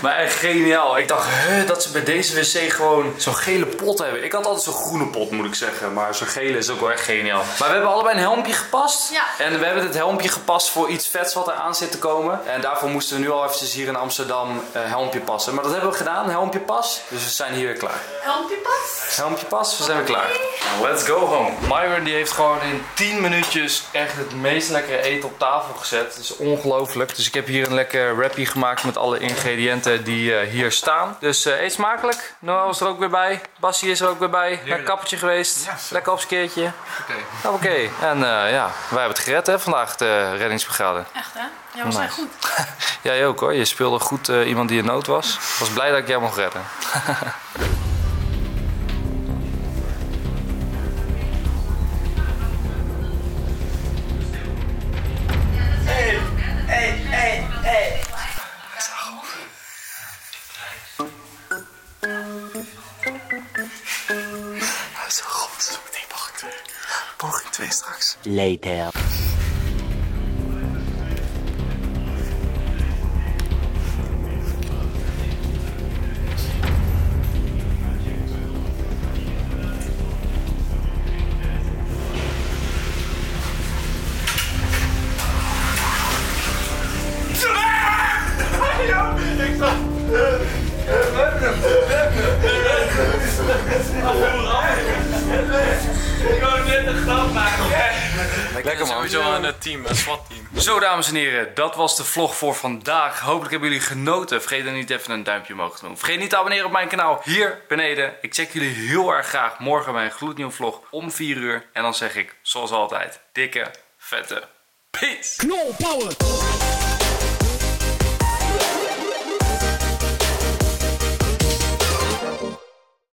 Maar echt geniaal. Ik dacht huh, dat ze bij deze wc gewoon zo'n gele pot hebben. Ik had altijd zo'n groene pot moet ik zeggen. Maar zo'n gele is ook wel echt geniaal. Maar we hebben allebei een helmpje gepast. Ja. En we hebben dit helmpje gepast voor iets vets wat er aan zit te komen. En daarvoor moesten we nu al eventjes hier in Amsterdam een helmpje passen. Maar dat hebben we gedaan, helmpje pas. Dus we zijn hier weer klaar. Helmpje pas? Helmpje pas, we zijn weer klaar. Let's go home. Myron die heeft gewoon in tien minuutjes echt het meest lekkere eten op tafel gezet. Dat is ongelooflijk. Dus ik heb hier een lekker wrappie gemaakt met alle ingrediënten die hier staan. Dus uh, eet smakelijk. Noel is er ook weer bij. Basie is er ook weer bij. Lekker kappertje geweest. Ja, lekker op een keertje. Oké. Okay. Oké. Okay. En uh, ja, wij hebben het gered hè, vandaag de Reddingsbrigade. Echt hè? Ja, was echt goed. Jij ook hoor, je speelde goed uh, iemand die in nood was. Ik was blij dat ik jou mocht redden. Hey, hey, hey, hey. Hij is zo goed, zo meteen wachten. Poging twee straks. Later. stand maken, hè? Lekker man. Sowieso aan het team, een SWAT-team. Zo, dames en heren, dat was de vlog voor vandaag. Hopelijk hebben jullie genoten. Vergeet dan niet even een duimpje omhoog te doen. Vergeet niet te abonneren op mijn kanaal hier beneden. Ik check jullie heel erg graag morgen bij een gloednieuwe vlog om vier uur. En dan zeg ik, zoals altijd, dikke, vette peace! Knolpower!